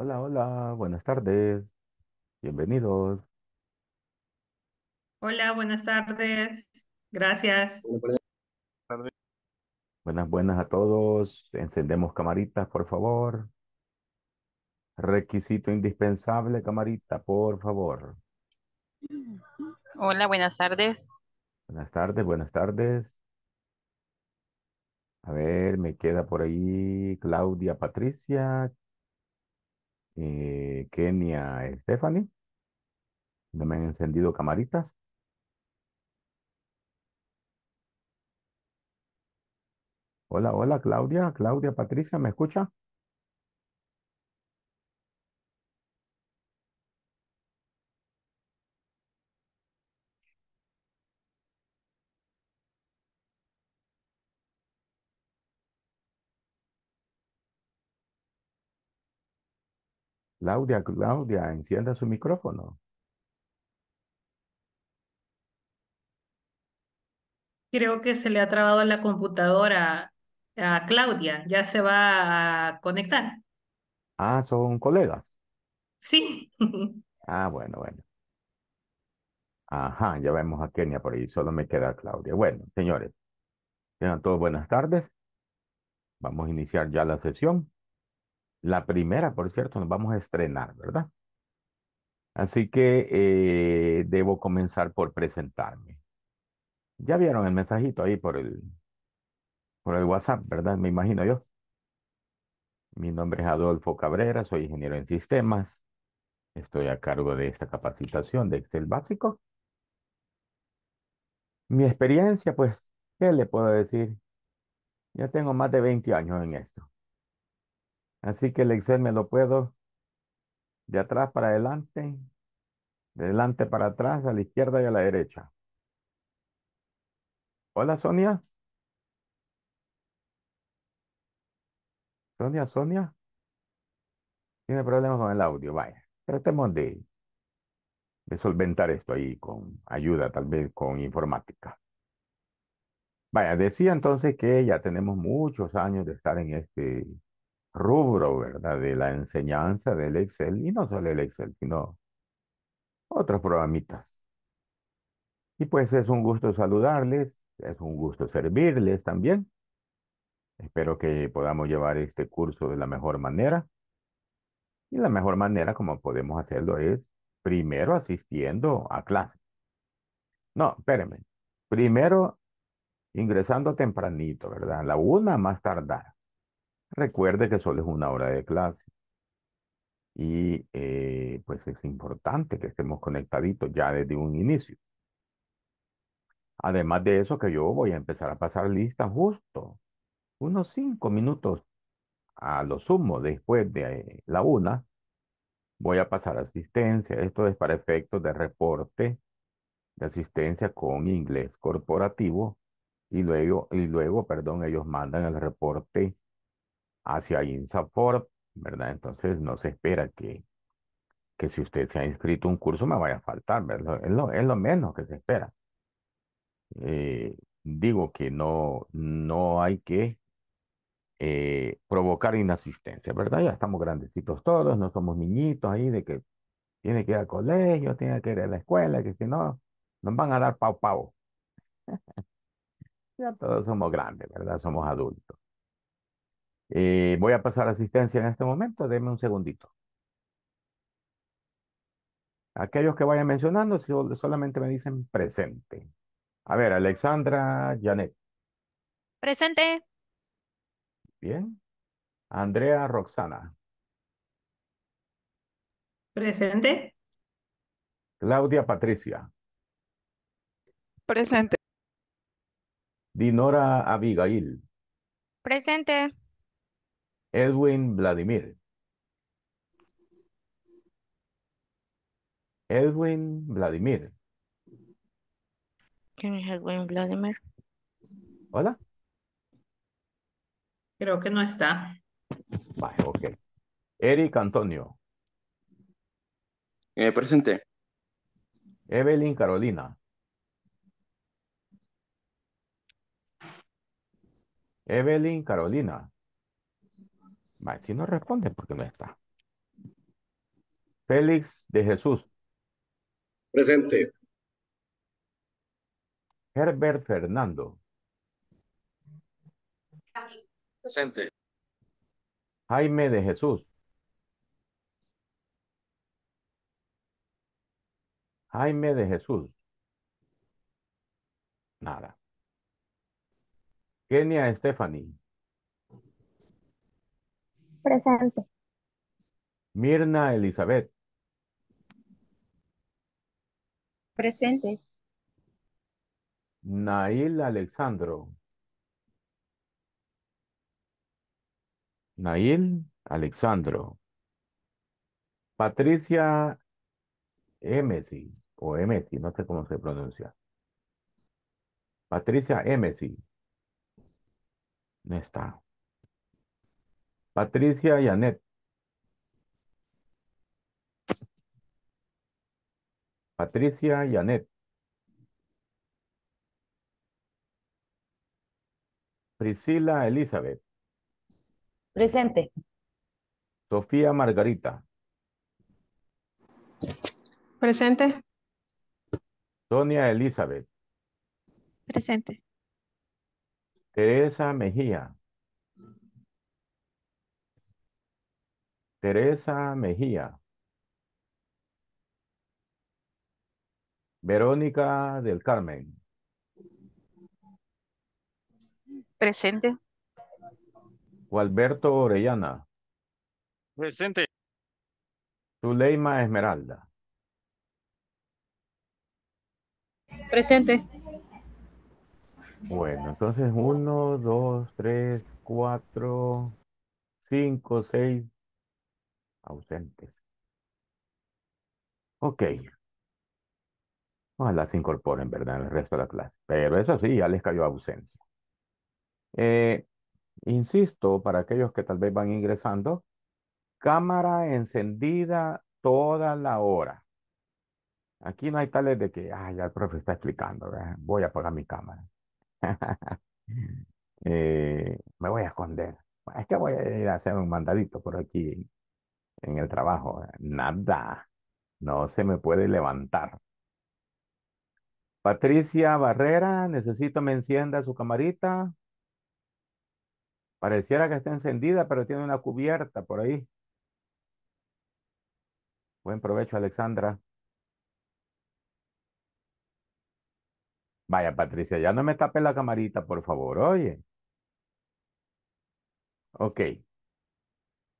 Hola, hola, buenas tardes, bienvenidos. Hola, buenas tardes. Gracias. Hola, buenas tardes. Buenas, buenas a todos. Encendemos camaritas, por favor. Requisito indispensable, camarita, por favor. Hola, buenas tardes. Buenas tardes, buenas tardes. A ver, me queda por ahí Claudia Patricia, Kenia Stephanie. No me han encendido camaritas. Hola, hola, Claudia. Claudia Patricia, ¿me escucha? Claudia, Claudia, encienda su micrófono. Creo que se le ha trabado la computadora a Claudia. Ya se va a conectar. Ah, son colegas. Sí. Ah, bueno. Ajá, ya vemos a Kenia por ahí, solo me queda Claudia. Bueno, señores, tengan todos buenas tardes. Vamos a iniciar ya la sesión. La primera, por cierto, nos vamos a estrenar, ¿verdad? Así que debo comenzar por presentarme. Ya vieron el mensajito ahí por el WhatsApp, ¿verdad? Me imagino yo. Mi nombre es Adolfo Cabrera, soy ingeniero en sistemas. Estoy a cargo de esta capacitación de Excel básico. Mi experiencia, pues, ¿qué le puedo decir? Ya tengo más de 20 años en esto. Así que el Excel me lo puedo de atrás para adelante, de adelante para atrás, a la izquierda y a la derecha. Hola, Sonia. Sonia. Tiene problemas con el audio, vaya. Tratemos de solventar esto ahí con ayuda, tal vez con informática. Vaya, decía entonces que ya tenemos muchos años de estar en este rubro, ¿verdad? De la enseñanza del Excel, y no solo el Excel, sino otros programitas. Y pues es un gusto saludarles, es un gusto servirles también. Espero que podamos llevar este curso de la mejor manera. Y la mejor manera como podemos hacerlo es primero asistiendo a clase. No, espérenme. Primero ingresando tempranito, ¿verdad? La una más tardar. Recuerde que solo es una hora de clase. Y pues es importante que estemos conectaditos ya desde un inicio. Además de eso, que yo voy a empezar a pasar lista justo unos 5 minutos a lo sumo después de la una. Voy a pasar asistencia. Esto es para efectos de reporte de asistencia con inglés corporativo. Y luego, ellos mandan el reporte hacia INSAFORP, ¿verdad? Entonces no se espera que si usted se ha inscrito a un curso me vaya a faltar, ¿verdad? Es lo menos que se espera. Digo que no hay que provocar inasistencia, ¿verdad? Ya estamos grandecitos todos, no somos niñitos ahí de que tiene que ir al colegio, tiene que ir a la escuela, que si no, nos van a dar pau pau. Ya todos somos grandes, ¿verdad? Somos adultos. Voy a pasar asistencia en este momento, denme un segundito. Aquellos que vayan mencionando, si solamente me dicen presente. A ver, Alexandra, Janet. Presente. Bien. Andrea, Roxana. Presente. Claudia, Patricia. Presente. Dinora, Abigail. Presente. Edwin, Vladimir. Edwin, Vladimir. ¿Quién es Edwin Vladimir? Hola. Creo que no está. Vale, ok. Eric Antonio. Presente. Evelyn Carolina. Evelyn Carolina. Vale, si no responde, porque no está. Félix de Jesús. Presente. Herbert Fernando. Presente. Jaime de Jesús. Jaime de Jesús. Nada. Kenia Stephanie. Presente. Mirna Elizabeth. Presente. Nail Alexandro. Nail Alexandro. Patricia Emesi, o Emesi, no sé cómo se pronuncia. Patricia Emesi. No está. Patricia Yanet. Patricia Yanet. Priscila Elizabeth. Presente. Sofía Margarita. Presente. Sonia Elizabeth. Presente. Teresa Mejía. Teresa Mejía. Verónica del Carmen. Presente. Walberto Orellana. Presente. Zuleima Esmeralda. Presente. Bueno, entonces 1, 2, 3, 4, 5, 6 ausentes. Ok. Ojalá se incorporen, ¿verdad? En el resto de la clase. Pero eso sí, ya les cayó ausencia. Insisto, para aquellos que tal vez van ingresando, cámara encendida toda la hora. Aquí no hay tales de que, ya el profe está explicando, ¿verdad? Voy a apagar mi cámara. Me voy a esconder. Es que voy a ir a hacer un mandadito por aquí en el trabajo. Nada. No se me puede levantar. Patricia Barrera, necesito me encienda su camarita. Pareciera que está encendida, pero tiene una cubierta por ahí. Buen provecho, Alexandra. Vaya, Patricia, ya no me tape la camarita, por favor, oye. Ok.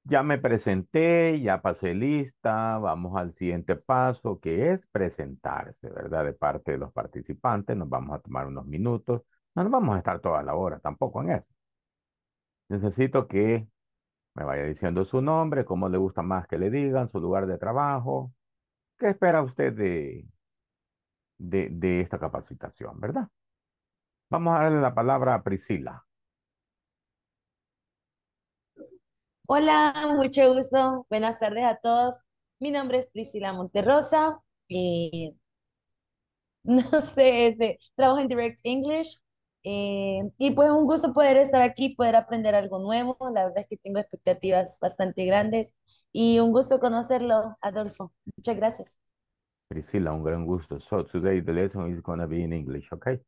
Ya me presenté, ya pasé lista, vamos al siguiente paso, que es presentarse, ¿verdad? De parte de los participantes, nos vamos a tomar unos minutos, no nos vamos a estar toda la hora tampoco en eso. Necesito que me vaya diciendo su nombre, cómo le gusta más que le digan, su lugar de trabajo. ¿Qué espera usted de esta capacitación, ¿verdad? Vamos a darle la palabra a Priscila. Hola, mucho gusto. Buenas tardes a todos. Mi nombre es Priscila Monterrosa. Trabajo en Direct English. Y pues un gusto poder estar aquí, poder aprender algo nuevo. La verdad es que tengo expectativas bastante grandes. Y un gusto conocerlo, Adolfo. Muchas gracias. Priscila, un gran gusto. So today the lesson is going to be in English, okay?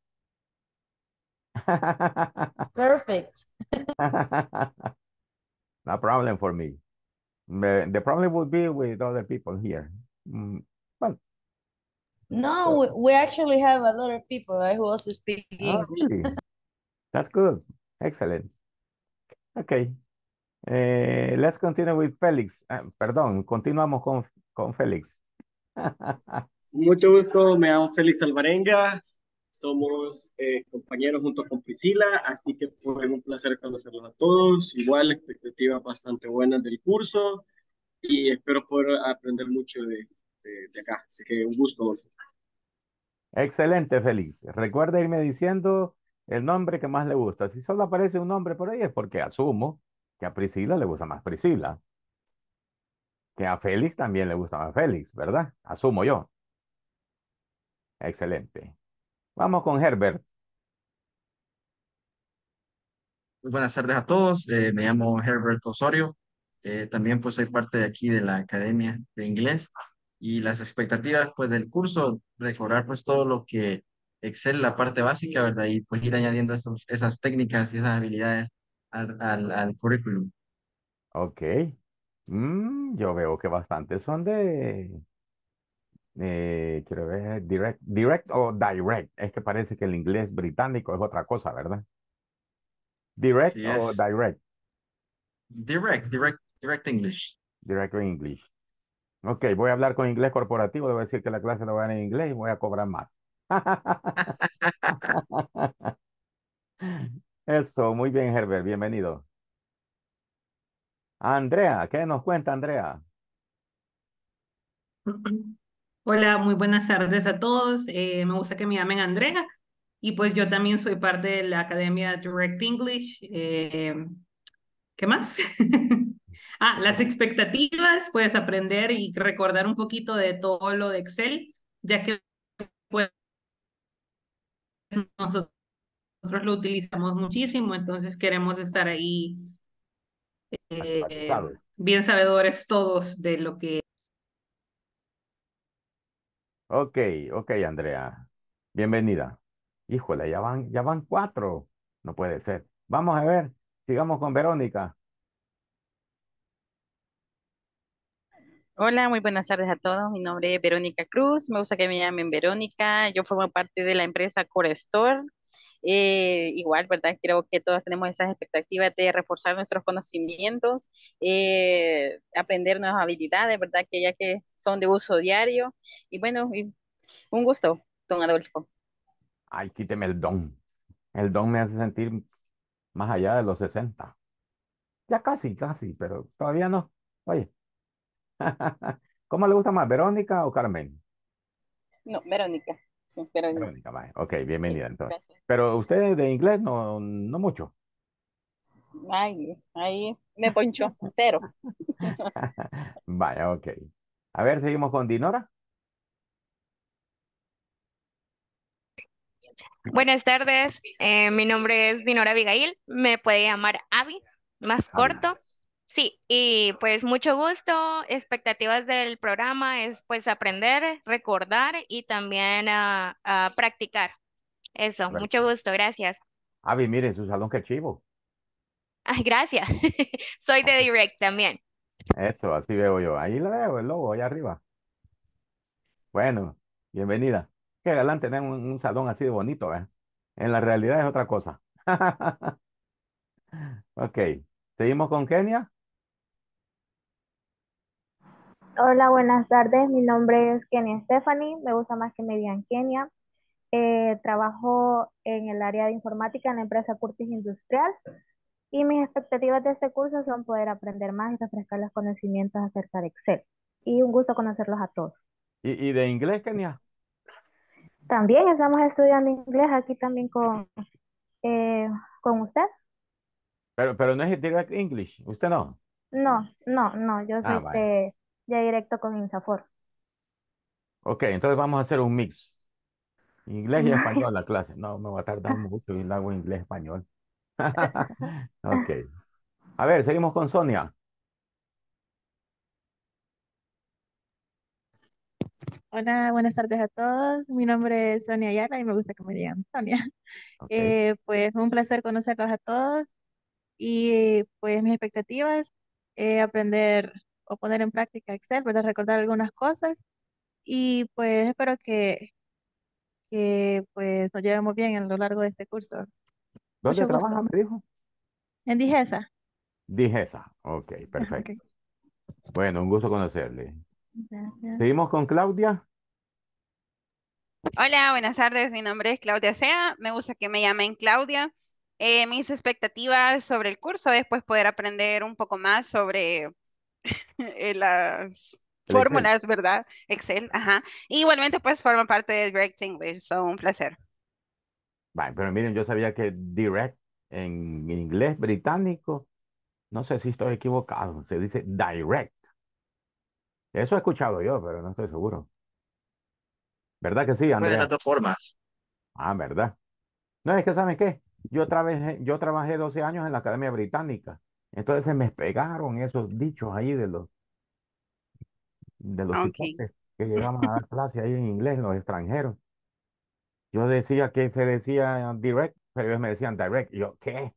Perfect. No problem for me. The problem would be with other people here. Well, no, we actually have a lot of people, right, who also speak English. Really? That's good. Excellent. Okay. Let's continue with Felix. Perdón, continuamos con Felix. Mucho gusto, me llamo Felix Alvarenga, somos compañeros junto con Priscila, así que fue un placer conocerlos a todos, igual expectativas bastante buenas del curso y espero poder aprender mucho de acá, así que un gusto. Excelente, Félix, recuerda irme diciendo el nombre que más le gusta, si solo aparece un nombre por ahí es porque asumo que a Priscila le gusta más Priscila. Que a Félix también le gusta a Félix, ¿verdad? Asumo yo. Excelente. Vamos con Herbert. Muy buenas tardes a todos. Me llamo Herbert Osorio. También pues soy parte de aquí de la Academia de Inglés y las expectativas pues del curso, recordar pues todo lo que Excel, la parte básica, ¿verdad? Y pues ir añadiendo esas técnicas y esas habilidades al currículum. Ok. Yo veo que bastantes son de... quiero ver, direct. Es que parece que el inglés británico es otra cosa, ¿verdad? Direct sí, o direct. Direct English. Direct English. Ok, voy a hablar con inglés corporativo, debo decir que la clase no va en inglés y voy a cobrar más. Eso, muy bien, Herbert, bienvenido. Andrea, ¿qué nos cuenta, Andrea? Hola, muy buenas tardes a todos. Me gusta que me llamen Andrea y pues yo también soy parte de la Academia Direct English. ¿Qué más? Las expectativas, pues aprender y recordar un poquito de todo lo de Excel, ya que pues, nosotros lo utilizamos muchísimo, entonces queremos estar ahí bien sabedores todos de lo que... Ok, Andrea. Bienvenida. Híjole, ya van cuatro. No puede ser. Vamos a ver, sigamos con Verónica. Hola, muy buenas tardes a todos. Mi nombre es Verónica Cruz. Me gusta que me llamen Verónica. Yo formo parte de la empresa Core Store. Igual, ¿verdad? Creo que todas tenemos esas expectativas de reforzar nuestros conocimientos, aprender nuevas habilidades, ¿verdad? Que ya que son de uso diario. Y bueno, un gusto, don Adolfo. Ay, quíteme el don. El don me hace sentir más allá de los 60. Ya casi, pero todavía no. Oye, ¿cómo le gusta más, Verónica o Carmen? No, Verónica. Sí, Verónica, ok, bienvenida sí, entonces. Gracias. Pero usted de inglés no mucho. Ahí me ponchó, cero. Vaya, ok. A ver, seguimos con Dinora. Buenas tardes, mi nombre es Dinora Abigail, me puede llamar Abby, más corto. Sí, y pues mucho gusto, expectativas del programa es pues aprender, recordar y también practicar. Eso, claro. Mucho gusto, gracias. Avi, mire, su salón qué chivo. Ay, gracias, soy de Direct también. Eso, así veo yo, ahí lo veo, el logo, allá arriba. Bueno, bienvenida. Qué galán tener un salón así de bonito, ¿eh? En la realidad es otra cosa. Ok, seguimos con Kenia. Hola, buenas tardes. Mi nombre es Kenia Stephanie. Me gusta más que me digan Kenia. Trabajo en el área de informática en la empresa Curtis Industrial. Y mis expectativas de este curso son poder aprender más y refrescar los conocimientos acerca de Excel. Y un gusto conocerlos a todos. ¿Y de inglés, Kenia? También estamos estudiando inglés aquí también con usted. Pero no es Direct English, ¿usted no? No, yo soy de... ya directo con INSAFORP. Ok, entonces vamos a hacer un mix. Inglés y español la clase. No, me va a tardar mucho y la hago inglés-español. Ok. A ver, seguimos con Sonia. Hola, buenas tardes a todos. Mi nombre es Sonia Yara y me gusta que me digan Sonia. Okay. Pues un placer conocerlos a todos. Y pues mis expectativas, aprender... o poner en práctica Excel, ¿verdad? Recordar algunas cosas y pues espero que pues nos llevemos bien a lo largo de este curso. ¿Dónde trabaja, me dijo? En Dijesa. Dijesa, ok, perfecto. Okay. Bueno, un gusto conocerle. Gracias. Seguimos con Claudia. Hola, buenas tardes, mi nombre es Claudia Sea, me gusta que me llamen Claudia. Mis expectativas sobre el curso es pues poder aprender un poco más sobre... las fórmulas, Excel. ¿Verdad? Excel, ajá. Y igualmente, pues, forman parte de Direct English, so un placer. Vale, pero miren, yo sabía que Direct en inglés británico, no sé si estoy equivocado, se dice Direct. Eso he escuchado yo, pero no estoy seguro. ¿Verdad que sí, Andrea? De las dos formas. Ah, ¿verdad? No, es que, ¿saben qué? Yo trabajé 12 años en la Academia Británica Entonces se me pegaron esos dichos ahí de los Okay. hipotes que llegaban a dar clase ahí en inglés, los extranjeros. Yo decía que se decía direct, pero ellos me decían direct. Y yo, ¿qué?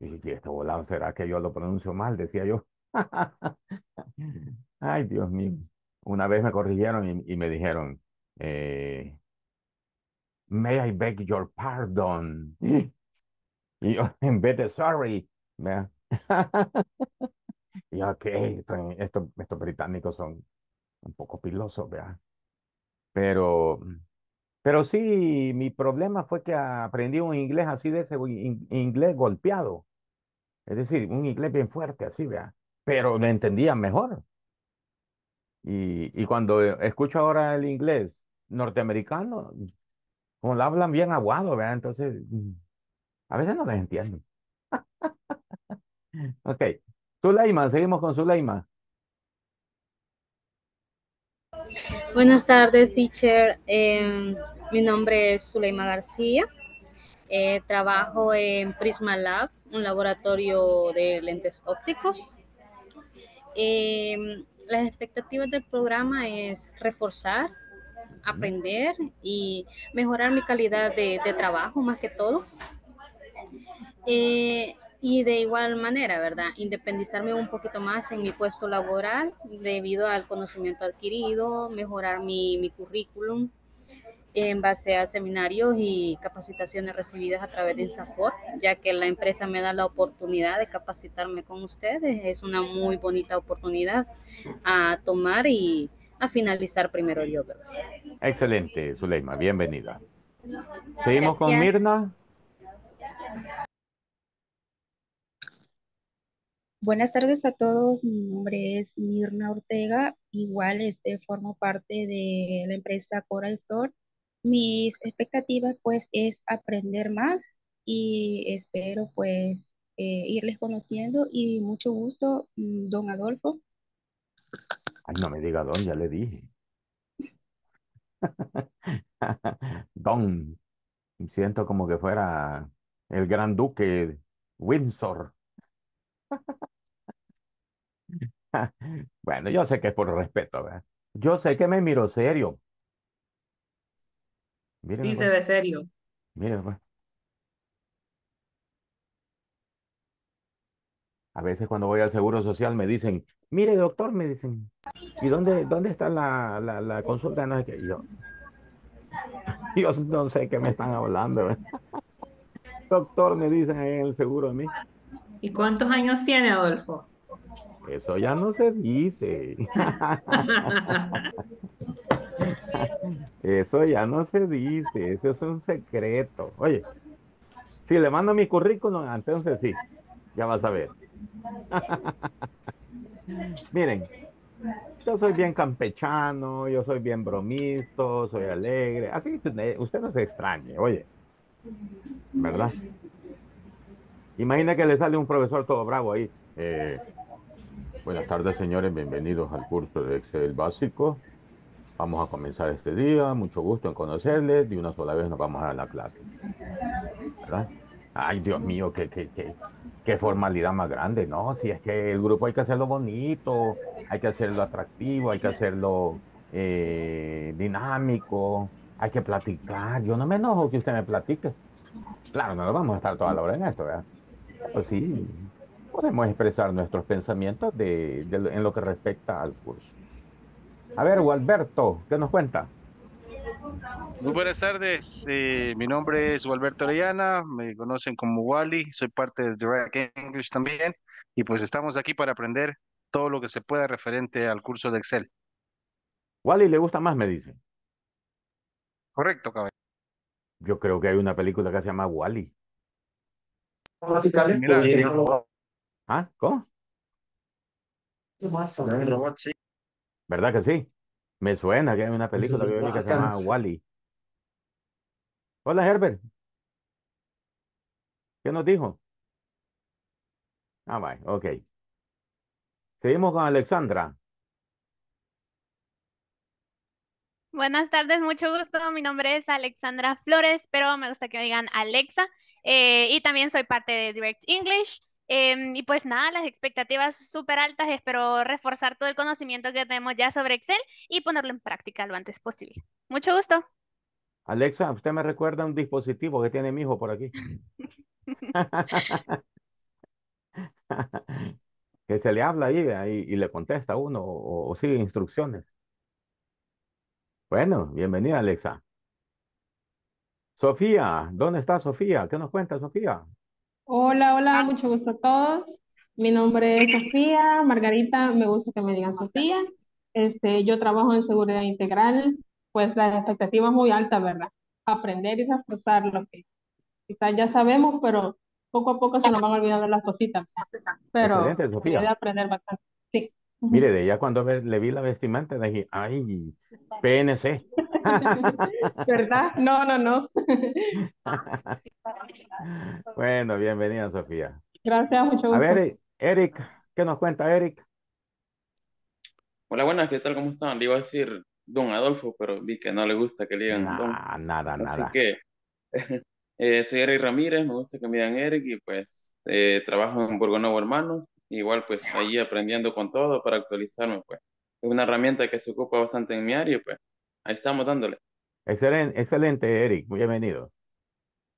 Y esto volado, ¿será que yo lo pronuncio mal? Decía yo. Ay, Dios mío. Una vez me corrigieron y me dijeron, may I beg your pardon? Y yo, en vez de sorry, ¿vea? Y yo, ok, estos británicos son un poco pilosos, ¿vea? Pero sí, mi problema fue que aprendí un inglés así de ese, inglés golpeado. Es decir, un inglés bien fuerte, así, ¿vea? Pero lo entendía mejor. Y cuando escucho ahora el inglés norteamericano, como lo hablan bien aguado, ¿vea? Entonces, a veces no les entiendo. Ok. Zuleima, seguimos con Zuleima. Buenas tardes, teacher. Mi nombre es Zuleima García. Trabajo en Prisma Lab, un laboratorio de lentes ópticos. Las expectativas del programa es reforzar, aprender y mejorar mi calidad de trabajo, más que todo. Y de igual manera, ¿verdad? Independizarme un poquito más en mi puesto laboral debido al conocimiento adquirido, mejorar mi currículum en base a seminarios y capacitaciones recibidas a través de INSAFORP, ya que la empresa me da la oportunidad de capacitarme con ustedes. Es una muy bonita oportunidad a tomar y a finalizar primero yo, ¿verdad? Excelente, Zuleima, bienvenida. Seguimos con Mirna. Buenas tardes a todos, mi nombre es Mirna Ortega, igual formo parte de la empresa Core Store. Mis expectativas pues es aprender más y espero pues irles conociendo y mucho gusto, don Adolfo. Ay, no me diga don, ya le dije. Don, siento como que fuera el gran duque Windsor. Bueno, yo sé que es por respeto, ¿verdad? Yo sé que me miro serio. Miren, sí, pues. Se ve serio. Miren, pues. A veces cuando voy al Seguro Social me dicen, mire doctor, me dicen, ¿y dónde está la consulta? No, es que yo no sé qué me están hablando, ¿verdad? Doctor, me dicen en el seguro a mí. ¿Y cuántos años tiene, Adolfo? Eso ya no se dice. Eso ya no se dice. Eso es un secreto. Oye, si le mando mi currículum, entonces sí. Ya vas a ver. Miren, yo soy bien campechano, yo soy bien bromisto, soy alegre. Así que usted no se extrañe, oye. ¿Verdad? Imagina que le sale un profesor todo bravo ahí. Buenas tardes, señores. Bienvenidos al curso de Excel básico. Vamos a comenzar este día. Mucho gusto en conocerles. De una sola vez nos vamos a dar la clase. ¿Verdad? Ay, Dios mío, qué formalidad más grande, ¿no? Si es que el grupo hay que hacerlo bonito, hay que hacerlo atractivo, hay que hacerlo dinámico, hay que platicar. Yo no me enojo que usted me platique. Claro, no lo vamos a estar toda la hora en esto, ¿verdad? Pues sí, podemos expresar nuestros pensamientos en lo que respecta al curso. A ver, Walberto, ¿qué nos cuenta? Muy buenas tardes, mi nombre es Walberto Orellana, me conocen como Wally, soy parte de Direct English también, y pues estamos aquí para aprender todo lo que se pueda referente al curso de Excel. Wally le gusta más, me dice. Correcto, caballero. Yo creo que hay una película que se llama Wally. ¿Ah? ¿Cómo? ¿Verdad que sí? Me suena que hay una película que se llama Wally. Hola, Herbert. ¿Qué nos dijo? Ah, vale, ok. Seguimos con Alexandra. Buenas tardes, mucho gusto. Mi nombre es Alexandra Flores, pero me gusta que me digan Alexa. Y también soy parte de Direct English. Y pues nada, las expectativas súper altas, espero reforzar todo el conocimiento que tenemos ya sobre Excel y ponerlo en práctica lo antes posible. Mucho gusto. Alexa, usted me recuerda un dispositivo que tiene mi hijo por aquí. Que se le habla ahí y le contesta a uno o sigue instrucciones. Bueno, bienvenida Alexa. Sofía, ¿dónde está Sofía? ¿Qué nos cuenta Sofía? Hola, hola, mucho gusto a todos. Mi nombre es Sofía Margarita, me gusta que me digan Sofía. Yo trabajo en seguridad integral, pues las expectativas muy altas, ¿verdad? Aprender y reforzar lo que quizás ya sabemos, pero poco a poco se nos van olvidando las cositas. Pero voy a aprender bastante. Sí. Mire, de ella cuando le vi la vestimenta dije, ¡ay! PNC. ¿Verdad? No, no, no. Bueno, bienvenida, Sofía. Gracias, mucho gusto. A ver, Eric, ¿qué nos cuenta, Eric? Hola, buenas, ¿qué tal? ¿Cómo están? Le iba a decir Don Adolfo, pero vi que no le gusta que le digan Don. Nada. Así que... soy Eric Ramírez, me gusta que me digan Eric y pues trabajo en Burgonovo Hermanos, igual pues ahí aprendiendo con todo para actualizarme pues. Es una herramienta que se ocupa bastante en mi área pues ahí estamos dándole. Excelente, excelente Eric, muy bienvenido.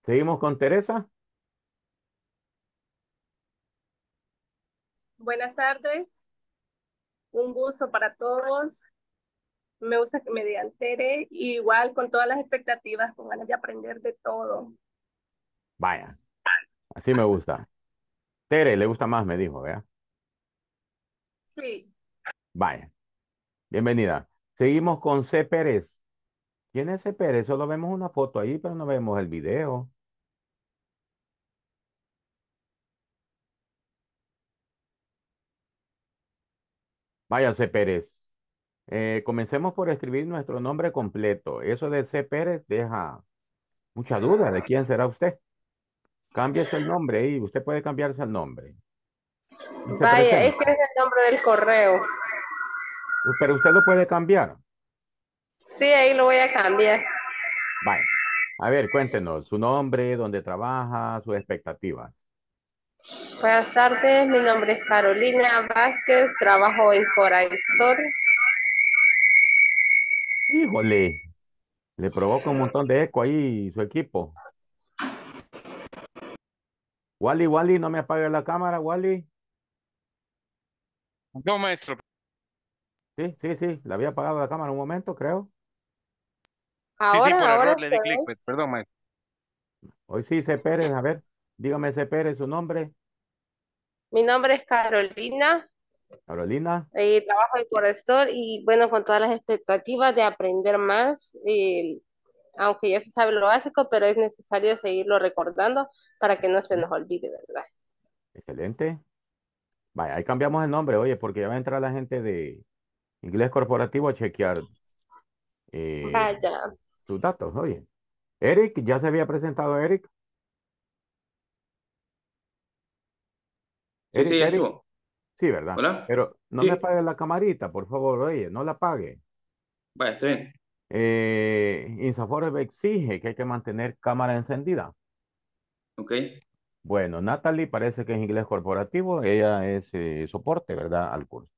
¿Seguimos con Teresa? Buenas tardes, un gusto para todos. Me gusta que me digan Tere, igual con todas las expectativas, con ganas de aprender de todo. Vaya, así me gusta. Tere, le gusta más, me dijo, ¿verdad? Sí. Vaya, bienvenida. Seguimos con C. Pérez. ¿Quién es C. Pérez? Solo vemos una foto ahí, pero no vemos el video. Vaya, C. Pérez. Comencemos por escribir nuestro nombre completo. Eso de C. Pérez deja mucha duda de quién será usted. Cámbiese el nombre y usted puede cambiarse el nombre. Vaya, este es el nombre del correo. Pero usted lo puede cambiar. Sí, ahí lo voy a cambiar. Vaya. A ver, cuéntenos su nombre, dónde trabaja, sus expectativas. Buenas tardes, mi nombre es Carolina Vázquez, trabajo en Core Store. Híjole, le provoca un montón de eco ahí su equipo. Wally, no me apague la cámara, Wally. No, maestro. Sí, le había apagado la cámara un momento, creo. Ahora, sí, por error le di clic, pues, perdón, maestro. Hoy sí, C. Pérez, a ver, dígame C. Pérez, su nombre. Mi nombre es Carolina. Carolina. Trabajo en Core Store y bueno, con todas las expectativas de aprender más, aunque ya se sabe lo básico, pero es necesario seguirlo recordando para que no se nos olvide, ¿verdad? Excelente. Vaya, ahí cambiamos el nombre, oye, porque ya va a entrar la gente de Inglés Corporativo a chequear sus datos, oye. Eric, ¿ya se había presentado Eric? Sí, Eric. Sí, ¿verdad? ¿Hola? Pero no me apague la camarita, por favor, oye, no la apague. Vaya, está bien. INSAFORP exige que hay que mantener cámara encendida. Ok. Bueno, Natalie parece que es Inglés Corporativo, ella es soporte, ¿verdad? Al curso.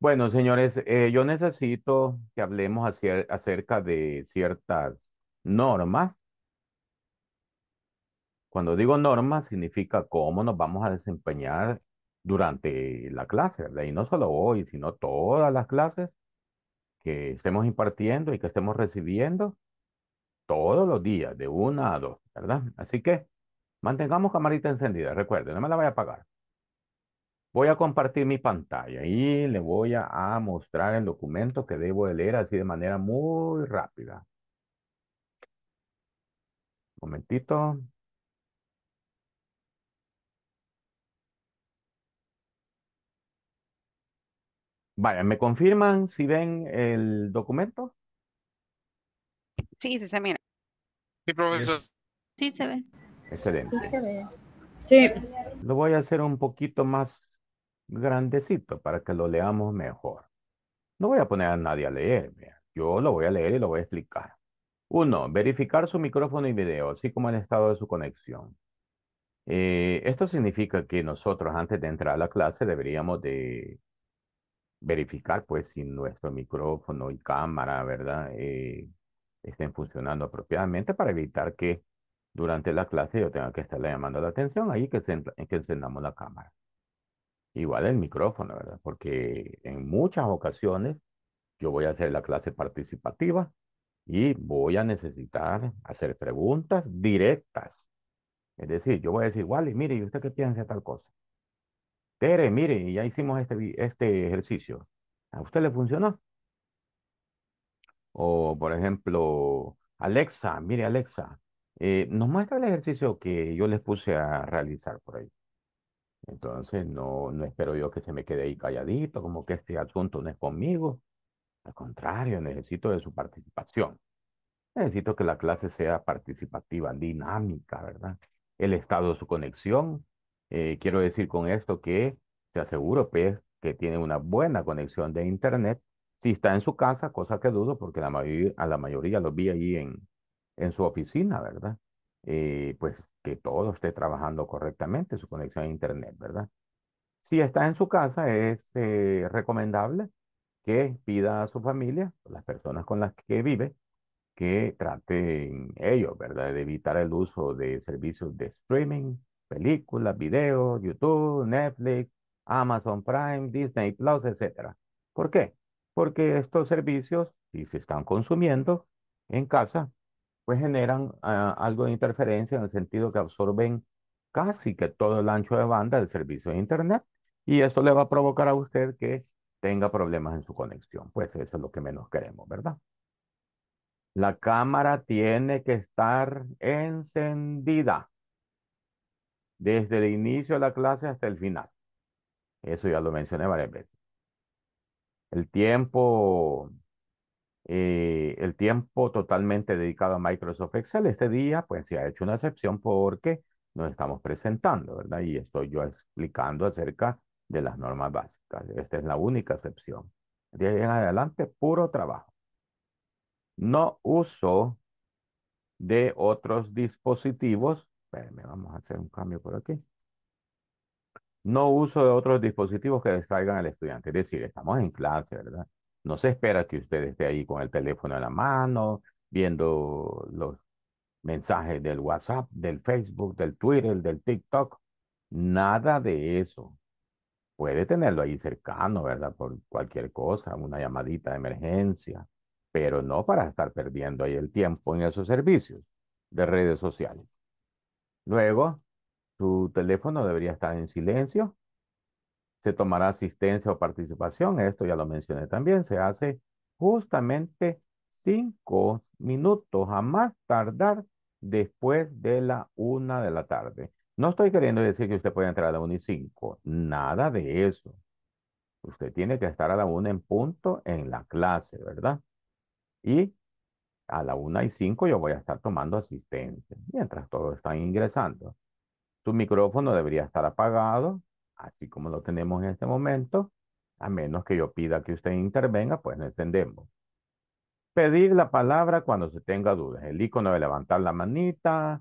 Bueno, señores, yo necesito que hablemos acerca de ciertas normas. Cuando digo normas, significa cómo nos vamos a desempeñar durante la clase, ¿verdad? Y no solo hoy, sino todas las clases que estemos impartiendo y que estemos recibiendo todos los días, de 1 a 2, ¿verdad? Así que mantengamos camarita encendida, recuerden, no me la voy a apagar. Voy a compartir mi pantalla y le voy a mostrar el documento que debo de leer así de manera muy rápida. Un momentito. Vaya, ¿me confirman si ven el documento? Sí, se mira. Sí, profesor. Sí, se ve. Excelente. Sí. Lo voy a hacer un poquito más grandecito para que lo leamos mejor. No voy a poner a nadie a leer. Yo lo voy a leer y lo voy a explicar. 1. Verificar su micrófono y video, así como el estado de su conexión. Esto significa que nosotros antes de entrar a la clase deberíamos de verificar pues si nuestro micrófono y cámara, ¿verdad? Estén funcionando apropiadamente para evitar que durante la clase yo tenga que estarle llamando la atención ahí que encendamos la cámara. Igual el micrófono, ¿verdad? Porque en muchas ocasiones yo voy a hacer la clase participativa y voy a necesitar hacer preguntas directas. Es decir, yo voy a decir, Wally, mire, ¿y usted qué piensa de tal cosa? Tere, mire, ya hicimos este ejercicio. ¿A usted le funcionó? O, por ejemplo, Alexa, mire, Alexa, nos muestra el ejercicio que yo les puse a realizar por ahí. Entonces, no espero yo que se me quede ahí calladito, como que este asunto no es conmigo. Al contrario, necesito de su participación. Necesito que la clase sea participativa, dinámica, ¿verdad? El estado de su conexión. Quiero decir con esto que se aseguro pues, que tiene una buena conexión de internet. Si está en su casa, cosa que dudo porque a la mayoría los vi ahí en su oficina, ¿verdad? Pues que todo esté trabajando correctamente, su conexión a internet, ¿verdad? Si está en su casa, es recomendable que pida a su familia, las personas con las que vive, que traten ellos, ¿verdad? De evitar el uso de servicios de streaming, películas, videos, YouTube, Netflix, Amazon Prime, Disney Plus, etc. ¿Por qué? Porque estos servicios, si se están consumiendo en casa, pues generan algo de interferencia en el sentido que absorben casi que todo el ancho de banda del servicio de internet y esto le va a provocar a usted que tenga problemas en su conexión. Pues eso es lo que menos queremos, ¿verdad? La cámara tiene que estar encendida desde el inicio de la clase hasta el final. Eso ya lo mencioné varias veces. El tiempo totalmente dedicado a Microsoft Excel. Este día, pues, se ha hecho una excepción porque nos estamos presentando, ¿verdad? Y estoy yo explicando acerca de las normas básicas. Esta es la única excepción. De ahí en adelante, puro trabajo. No uso de otros dispositivos. Espérenme, vamos a hacer un cambio por aquí. No uso de otros dispositivos que distraigan al estudiante. Es decir, estamos en clase, ¿verdad? No se espera que usted esté ahí con el teléfono en la mano, viendo los mensajes del WhatsApp, del Facebook, del Twitter, del TikTok. Nada de eso. Puede tenerlo ahí cercano, ¿verdad? Por cualquier cosa, una llamadita de emergencia, pero no para estar perdiendo ahí el tiempo en esos servicios de redes sociales. Luego, su teléfono debería estar en silencio. Se tomará asistencia o participación, esto ya lo mencioné también, se hace justamente 5 minutos a más tardar después de la 1 de la tarde. No estoy queriendo decir que usted puede entrar a la 1:05, nada de eso. Usted tiene que estar a la 1 en punto en la clase, ¿verdad? Y a la 1:05 yo voy a estar tomando asistencia, mientras todos están ingresando. Su micrófono debería estar apagado, así como lo tenemos en este momento, a menos que yo pida que usted intervenga, pues no entendemos. Pedir la palabra cuando se tenga dudas. El icono de levantar la manita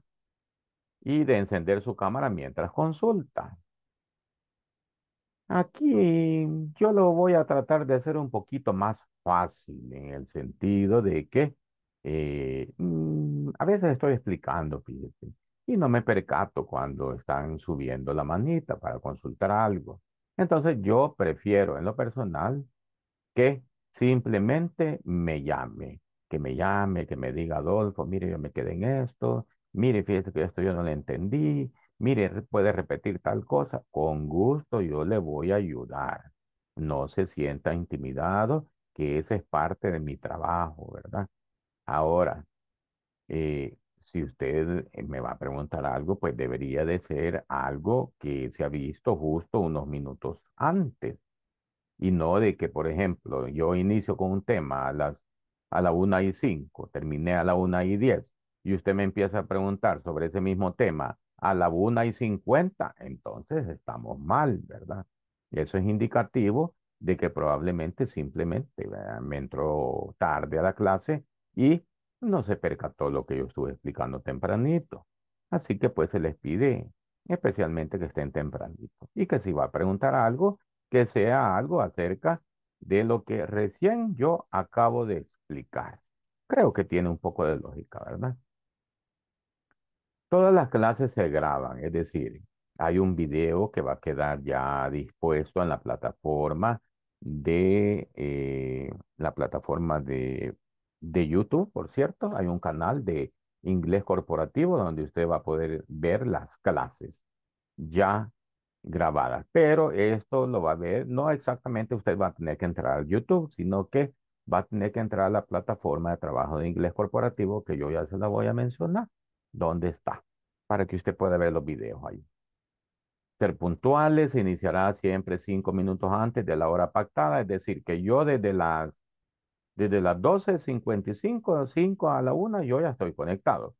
y de encender su cámara mientras consulta. Aquí yo lo voy a tratar de hacer un poquito más fácil, en el sentido de que a veces estoy explicando, fíjese. Y no me percato cuando están subiendo la manita para consultar algo. Entonces yo prefiero en lo personal que simplemente me llame. Que me diga Adolfo, mire yo me quedé en esto. Mire, fíjese que esto yo no lo entendí. Mire, puede repetir tal cosa. Con gusto yo le voy a ayudar. No se sienta intimidado, que ese es parte de mi trabajo, ¿verdad? Ahora, si usted me va a preguntar algo, pues debería de ser algo que se ha visto justo unos minutos antes. Y no de que, por ejemplo, yo inicio con un tema a la 1:05, terminé a la 1:10, y usted me empieza a preguntar sobre ese mismo tema a la 1:50, entonces estamos mal, ¿verdad? Y eso es indicativo de que probablemente simplemente me entró tarde a la clase y no se percató lo que yo estuve explicando tempranito. Así que pues se les pide especialmente que estén tempranito. Y que si va a preguntar algo, que sea algo acerca de lo que recién yo acabo de explicar. Creo que tiene un poco de lógica, ¿verdad? Todas las clases se graban, es decir, hay un video que va a quedar ya dispuesto en la plataforma de, de YouTube, por cierto. Hay un canal de Inglés Corporativo donde usted va a poder ver las clases ya grabadas. Pero esto lo va a ver, no exactamente usted va a tener que entrar a YouTube, sino que va a tener que entrar a la plataforma de trabajo de Inglés Corporativo, que yo ya se la voy a mencionar, dónde está, para que usted pueda ver los videos ahí. Ser puntuales, se iniciará siempre 5 minutos antes de la hora pactada, es decir, que yo desde las 12:55, 5 a la 1, yo ya estoy conectado.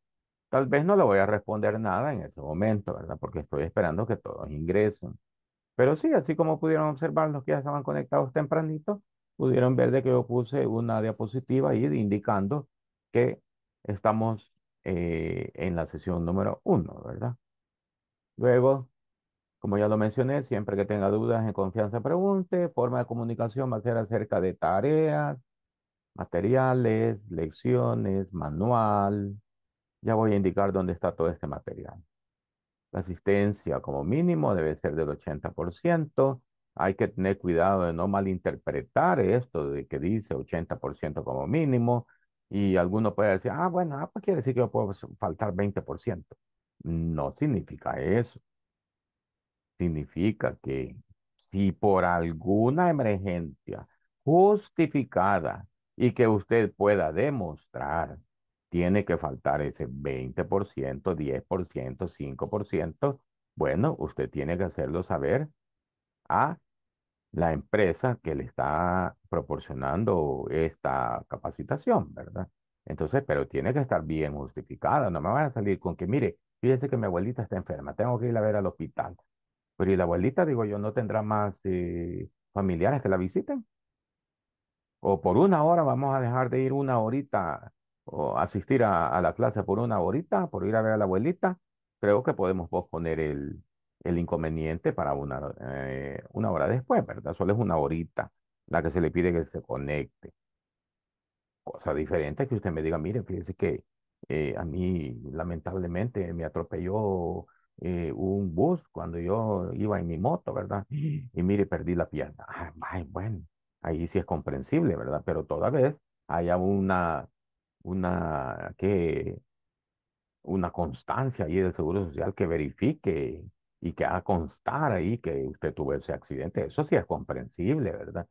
Tal vez no le voy a responder nada en ese momento, ¿verdad? Porque estoy esperando que todos ingresen. Pero sí, así como pudieron observar los que ya estaban conectados tempranito, pudieron ver de que yo puse una diapositiva ahí indicando que estamos en la sesión número 1, ¿verdad? Luego, como ya lo mencioné, siempre que tenga dudas, en confianza pregunte. Forma de comunicación va a ser acerca de tareas, materiales, lecciones, manual. Ya voy a indicar dónde está todo este material. La asistencia como mínimo debe ser del 80%. Hay que tener cuidado de no malinterpretar esto de que dice 80% como mínimo. Y alguno puede decir, ah, bueno, pues quiere decir que yo puedo faltar 20%. No significa eso. Significa que si por alguna emergencia justificada y que usted pueda demostrar, tiene que faltar ese 20%, 10%, 5%, bueno, usted tiene que hacerlo saber a la empresa que le está proporcionando esta capacitación, ¿verdad? Entonces, pero tiene que estar bien justificada. No me van a salir con que, mire, fíjese que mi abuelita está enferma, tengo que ir a ver al hospital. Pero y la abuelita, digo yo, ¿no tendrá más familiares que la visiten? O por una hora vamos a dejar de ir una horita o asistir a la clase por una horita, por ir a ver a la abuelita. Creo que podemos posponer el inconveniente para una hora después, ¿verdad? Solo es una horita la que se le pide que se conecte. Cosa diferente es que usted me diga, mire, fíjese que a mí lamentablemente me atropelló un bus cuando yo iba en mi moto, ¿verdad? Y mire, perdí la pierna. Ay, bueno, ahí sí es comprensible, ¿verdad? Pero toda vez haya una constancia ahí del Seguro Social que verifique y que haga constar ahí que usted tuvo ese accidente. Eso sí es comprensible, ¿verdad?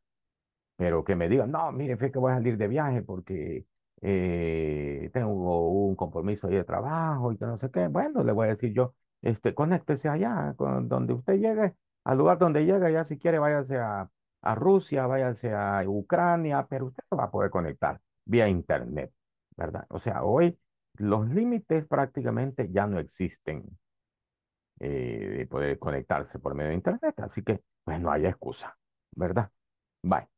Pero que me digan, no, mire, fíjate que voy a salir de viaje porque tengo un compromiso ahí de trabajo y que no sé qué. Bueno, le voy a decir yo, conéctese allá, donde usted llegue, al lugar donde llegue, ya si quiere váyase a Rusia, váyase a Ucrania, pero usted no va a poder conectar vía internet, ¿verdad? O sea, hoy los límites prácticamente ya no existen de poder conectarse por medio de internet, así que pues no hay excusa, ¿verdad? Bye.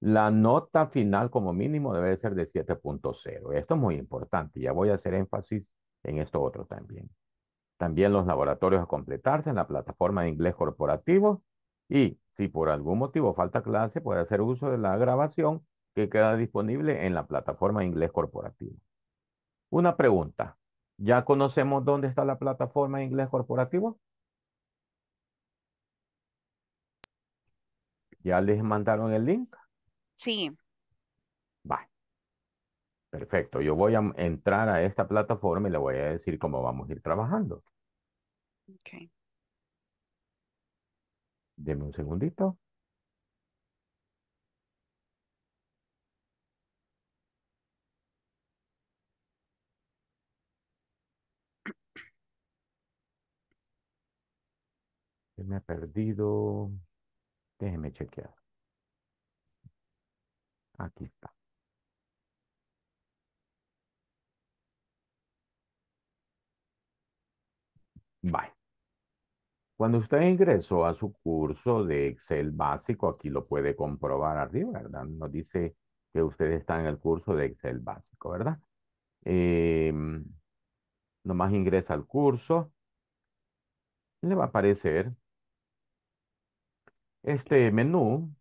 La nota final como mínimo debe ser de 7.0. Esto es muy importante, ya voy a hacer énfasis en esto otro también. También los laboratorios a completarse en la plataforma de Inglés Corporativo y si por algún motivo falta clase, puede hacer uso de la grabación que queda disponible en la plataforma de Inglés Corporativo. Una pregunta, ¿ya conocemos dónde está la plataforma de Inglés Corporativo? ¿Ya les mandaron el link? Sí. Vale. Perfecto, yo voy a entrar a esta plataforma y le voy a decir cómo vamos a ir trabajando. Ok. Deme un segundito. Se me ha perdido. Déjeme chequear. Aquí está. Bye. Cuando usted ingresó a su curso de Excel básico, aquí lo puede comprobar arriba, ¿verdad? Nos dice que usted está en el curso de Excel básico, ¿verdad? Nomás ingresa al curso. le va a aparecer este menú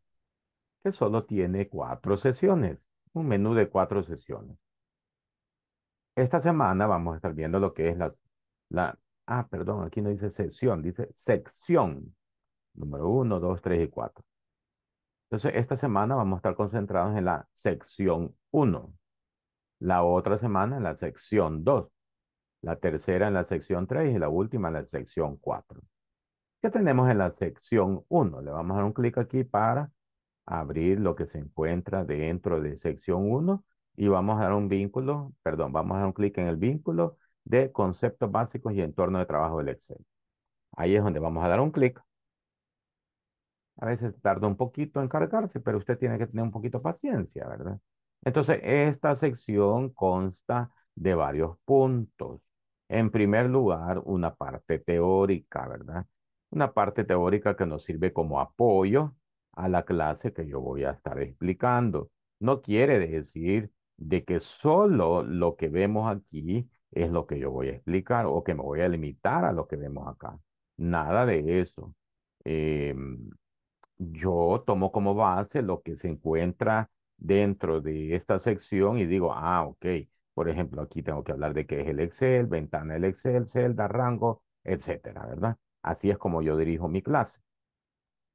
que solo tiene 4 sesiones, un menú de 4 sesiones. Esta semana vamos a estar viendo lo que es perdón, aquí no dice sesión, dice sección número 1, 2, 3 y 4. Entonces, esta semana vamos a estar concentrados en la sección 1. La otra semana en la sección 2. La tercera en la sección 3 y la última en la sección 4. ¿Qué tenemos en la sección 1? Le vamos a dar un clic aquí para abrir lo que se encuentra dentro de sección 1 y vamos a dar un vínculo, perdón, vamos a dar un clic en el vínculo de conceptos básicos y entorno de trabajo del Excel. Ahí es donde vamos a dar un clic. A veces tarda un poquito en cargarse, pero usted tiene que tener un poquito de paciencia, ¿verdad? Entonces, esta sección consta de varios puntos. En primer lugar, una parte teórica, ¿verdad? Una parte teórica que nos sirve como apoyo a la clase que yo voy a estar explicando. No quiere decir de que solo lo que vemos aquí es lo que yo voy a explicar o que me voy a limitar a lo que vemos acá. Nada de eso. Yo tomo como base lo que se encuentra dentro de esta sección y digo, ah, ok, por ejemplo, aquí tengo que hablar de qué es el Excel, ventana del Excel, celda, rango, etcétera, ¿verdad? Así es como yo dirijo mi clase.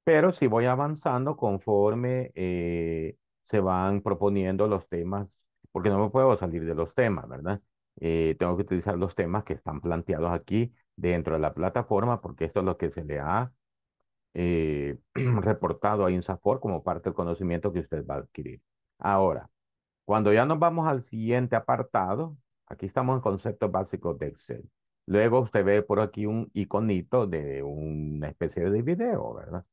Pero si voy avanzando conforme se van proponiendo los temas, porque no me puedo salir de los temas, ¿verdad? Tengo que utilizar los temas que están planteados aquí dentro de la plataforma, porque esto es lo que se le ha reportado a INSAFORP como parte del conocimiento que usted va a adquirir. Ahora, cuando ya nos vamos al siguiente apartado, aquí estamos en conceptos básicos de Excel. Luego usted ve por aquí un iconito de una especie de video, ¿verdad?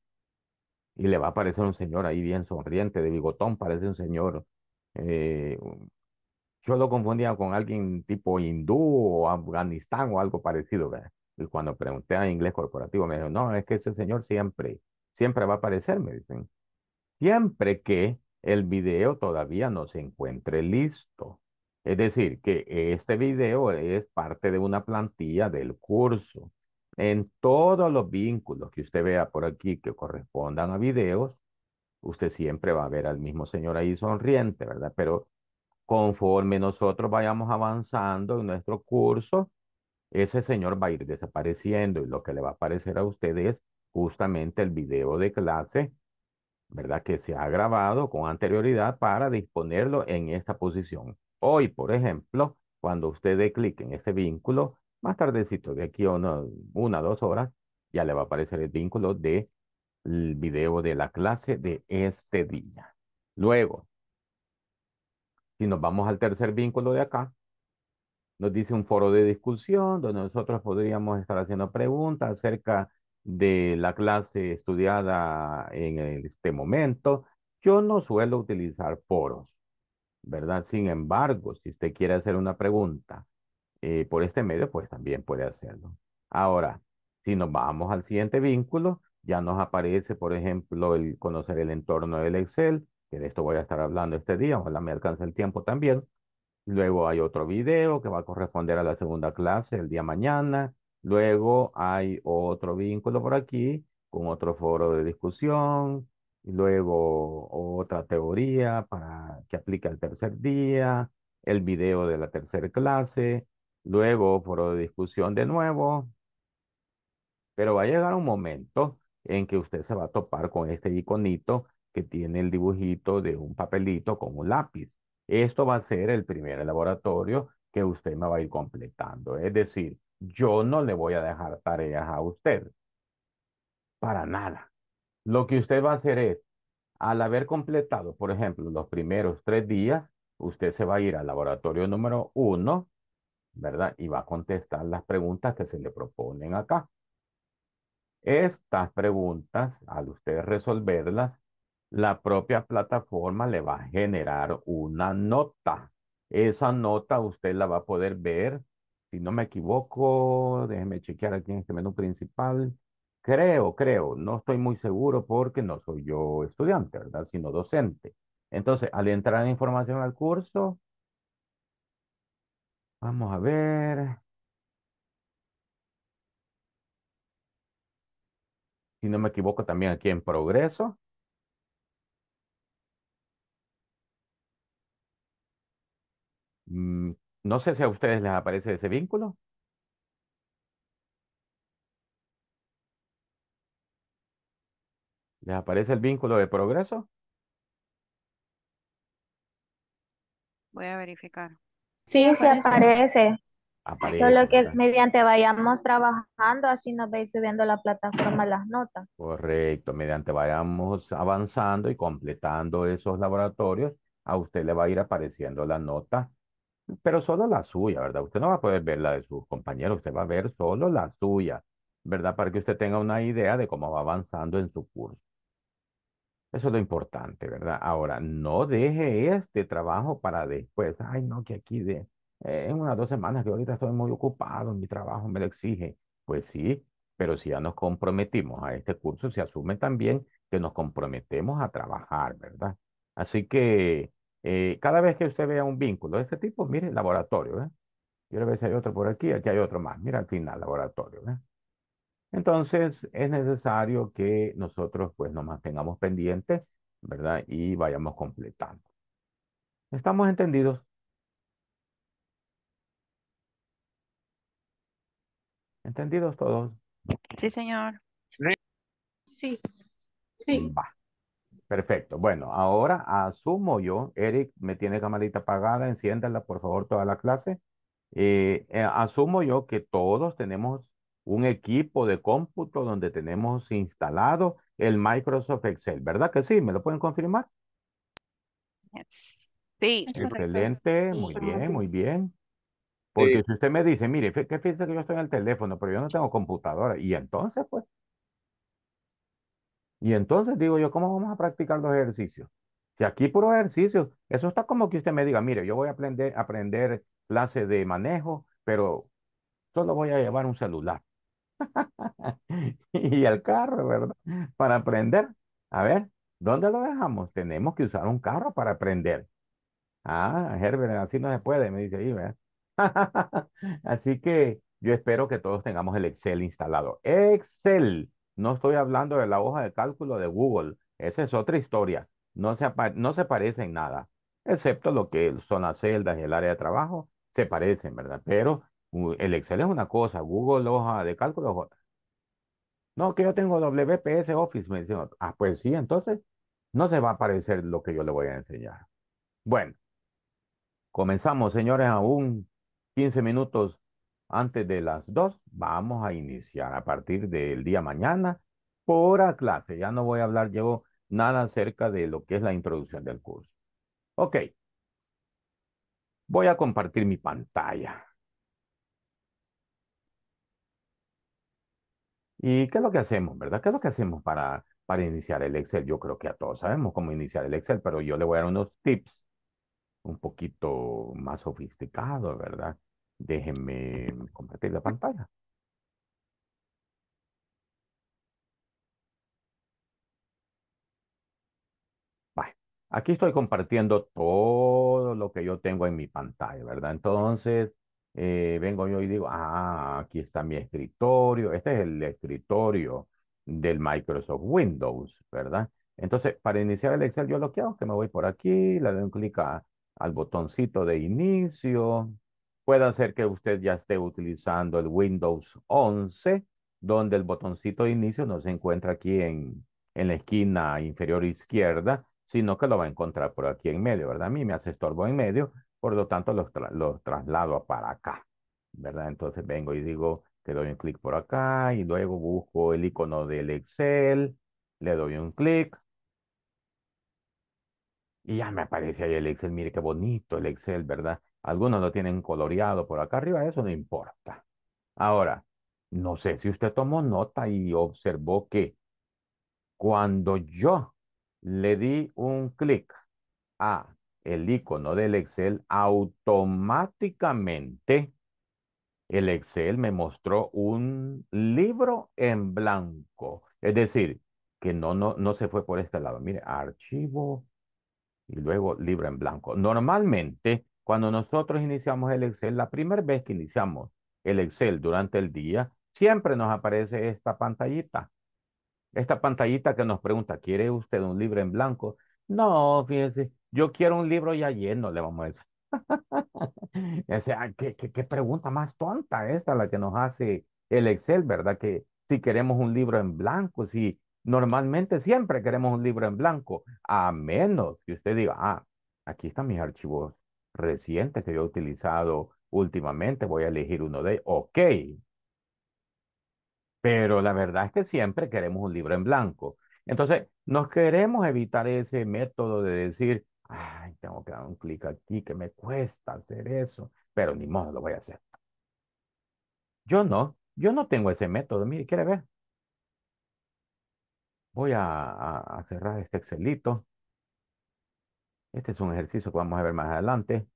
Y le va a aparecer un señor ahí bien sonriente, de bigotón, parece un señor. Yo lo confundía con alguien tipo hindú o Afganistán o algo parecido, ¿verdad? Y cuando pregunté a Inglés Corporativo, me dijo, no, es que ese señor siempre va a aparecer, me dicen. Siempre que el video todavía no se encuentre listo. Es decir, que este video es parte de una plantilla del curso. En todos los vínculos que usted vea por aquí que correspondan a videos, usted siempre va a ver al mismo señor ahí sonriente, ¿verdad? Pero conforme nosotros vayamos avanzando en nuestro curso, ese señor va a ir desapareciendo y lo que le va a aparecer a usted es justamente el video de clase, ¿verdad? Que se ha grabado con anterioridad para disponerlo en esta posición. Hoy, por ejemplo, cuando usted dé clic en este vínculo, más tardecito, de aquí a una, 2 horas, ya le va a aparecer el vínculo del video de la clase de este día. Luego, si nos vamos al tercer vínculo de acá, nos dice un foro de discusión donde nosotros podríamos estar haciendo preguntas acerca de la clase estudiada en este momento. Yo no suelo utilizar foros, ¿verdad? Sin embargo, si usted quiere hacer una pregunta por este medio, pues también puede hacerlo. Ahora, si nos vamos al siguiente vínculo, ya nos aparece, por ejemplo, el conocer el entorno del Excel, que de esto voy a estar hablando este día, ojalá me alcance el tiempo también. Luego hay otro video que va a corresponder a la segunda clase el día mañana. Luego hay otro vínculo por aquí con otro foro de discusión. Luego otra teoría para que aplique al tercer día. El video de la tercera clase. Luego foro de discusión de nuevo. Pero va a llegar un momento en que usted se va a topar con este iconito que tiene el dibujito de un papelito con un lápiz. Esto va a ser el primer laboratorio que usted me va a ir completando. Es decir, yo no le voy a dejar tareas a usted. Para nada. Lo que usted va a hacer es, al haber completado, por ejemplo, los primeros 3 días, usted se va a ir al laboratorio número 1, ¿verdad? Y va a contestar las preguntas que se le proponen acá. Estas preguntas, al usted resolverlas, la propia plataforma le va a generar una nota. Esa nota usted la va a poder ver, si no me equivoco, déjeme chequear aquí en este menú principal. Creo, no estoy muy seguro porque no soy yo estudiante, ¿verdad? Sino docente. Entonces, al entrar en información al curso, vamos a ver. si no me equivoco, también aquí en progreso. No sé si a ustedes les aparece ese vínculo. ¿Les aparece el vínculo de progreso? Voy a verificar. Sí, aparece. Sí aparece. Aparece. Solo que mediante vayamos trabajando, así nos veis subiendo la plataforma las notas. Correcto, mediante vayamos avanzando y completando esos laboratorios, a usted le va a ir apareciendo la nota, pero solo la suya, ¿verdad? Usted no va a poder ver la de sus compañeros, usted va a ver solo la suya, ¿verdad? Para que usted tenga una idea de cómo va avanzando en su curso. Eso es lo importante, ¿verdad? Ahora, no deje este trabajo para después. Ay, no, que aquí en unas 2 semanas, que ahorita estoy muy ocupado, mi trabajo me lo exige. Pues sí, pero si ya nos comprometimos a este curso, se asume también que nos comprometemos a trabajar, ¿verdad? Así que cada vez que usted vea un vínculo de este tipo, mire, laboratorio, ¿eh? Quiero ver si hay otro por aquí, aquí hay otro más. Mira, al final, laboratorio, ¿eh? Entonces, es necesario que nosotros pues nos mantengamos pendientes, ¿verdad? Y vayamos completando. ¿Estamos entendidos? ¿Entendidos todos? Sí, señor. Sí. Sí. Va. Perfecto. Bueno, ahora asumo yo, Eric, me tiene camarita apagada, enciéndala por favor toda la clase. Asumo yo que todos tenemos un equipo de cómputo donde tenemos instalado el Microsoft Excel, ¿verdad que sí? ¿Me lo pueden confirmar? Sí. Excelente, muy bien, muy bien. Porque si usted me dice, mire, ¿qué piensa que yo estoy en el teléfono, pero yo no tengo computadora? Y entonces, pues. Y entonces digo yo, ¿cómo vamos a practicar los ejercicios? Si aquí puro ejercicios, eso está como que usted me diga, mire, yo voy a aprender clase de manejo, pero solo voy a llevar un celular. Y el carro, ¿verdad? Para aprender. A ver, ¿dónde lo dejamos? Tenemos que usar un carro para aprender. Ah, Herbert, así no se puede, me dice ahí, ¿verdad? Así que yo espero que todos tengamos el Excel instalado. Excel. No estoy hablando de la hoja de cálculo de Google. Esa es otra historia. No se parecen nada, excepto lo que son las celdas y el área de trabajo. Se parecen, ¿verdad? Pero el Excel es una cosa, Google hoja de cálculo es otra. No, que yo tengo WPS Office, me dicen. Ah, pues sí, entonces no se va a parecer lo que yo le voy a enseñar. Bueno, comenzamos, señores, aún 15 minutos antes de las 2. Vamos a iniciar a partir del día mañana pura clase. Ya no voy a hablar yo nada acerca de lo que es la introducción del curso. Ok. Voy a compartir mi pantalla. ¿Y qué es lo que hacemos, verdad? ¿Qué es lo que hacemos para iniciar el Excel? Yo creo que a todos sabemos cómo iniciar el Excel, pero yo le voy a dar unos tips un poquito más sofisticados, ¿verdad? Déjenme compartir la pantalla. Vale. Aquí estoy compartiendo todo lo que yo tengo en mi pantalla, ¿verdad? Entonces, vengo yo y digo, ah, aquí está mi escritorio. Este es el escritorio del Microsoft Windows, ¿verdad? Entonces, para iniciar el Excel, yo lo que hago es que me voy por aquí, le doy un clic al botoncito de inicio. Puede ser que usted ya esté utilizando el Windows 11, donde el botoncito de inicio no se encuentra aquí en la esquina inferior izquierda, sino que lo va a encontrar por aquí en medio, ¿verdad? A mí me hace estorbo en medio. Por lo tanto, los traslado para acá, ¿verdad? Entonces vengo y digo que doy un clic por acá y luego busco el icono del Excel, le doy un clic y ya me aparece ahí el Excel. Mire qué bonito el Excel, ¿verdad? Algunos lo tienen coloreado por acá arriba, eso no importa. Ahora, no sé si usted tomó nota y observó que cuando yo le di un clic a el icono del Excel, automáticamente el Excel me mostró un libro en blanco. Es decir, que no se fue por este lado. Mire, archivo y luego libro en blanco. Normalmente, cuando nosotros iniciamos el Excel, la primera vez que iniciamos el Excel durante el día, siempre nos aparece esta pantallita. Esta pantallita que nos pregunta, ¿quiere usted un libro en blanco? No, fíjense, yo quiero un libro ya lleno, le vamos a decir. O sea, ¿qué pregunta más tonta esta la que nos hace el Excel, ¿verdad? Que si queremos un libro en blanco, si normalmente siempre queremos un libro en blanco, a menos que usted diga, ah, aquí están mis archivos recientes que yo he utilizado últimamente, voy a elegir uno de ellos, ok. Pero la verdad es que siempre queremos un libro en blanco. Entonces, nos queremos evitar ese método de decir, ay, tengo que dar un clic aquí, que me cuesta hacer eso, pero ni modo, lo voy a hacer. Yo no tengo ese método. Mire, ¿quiere ver? Voy a cerrar este Excelito. Este es un ejercicio que vamos a ver más adelante.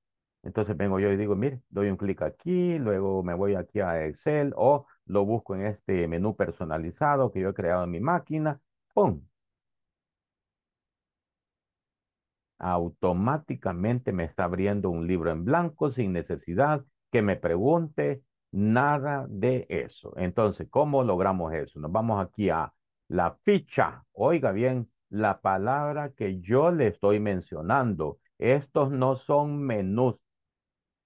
Entonces vengo yo y digo, mire, doy un clic aquí, luego me voy aquí a Excel o lo busco en este menú personalizado que yo he creado en mi máquina. ¡Pum! Automáticamente me está abriendo un libro en blanco sin necesidad que me pregunte nada de eso. Entonces, ¿cómo logramos eso? Nos vamos aquí a la ficha. Oiga bien, la palabra que yo le estoy mencionando. Estos no son menús.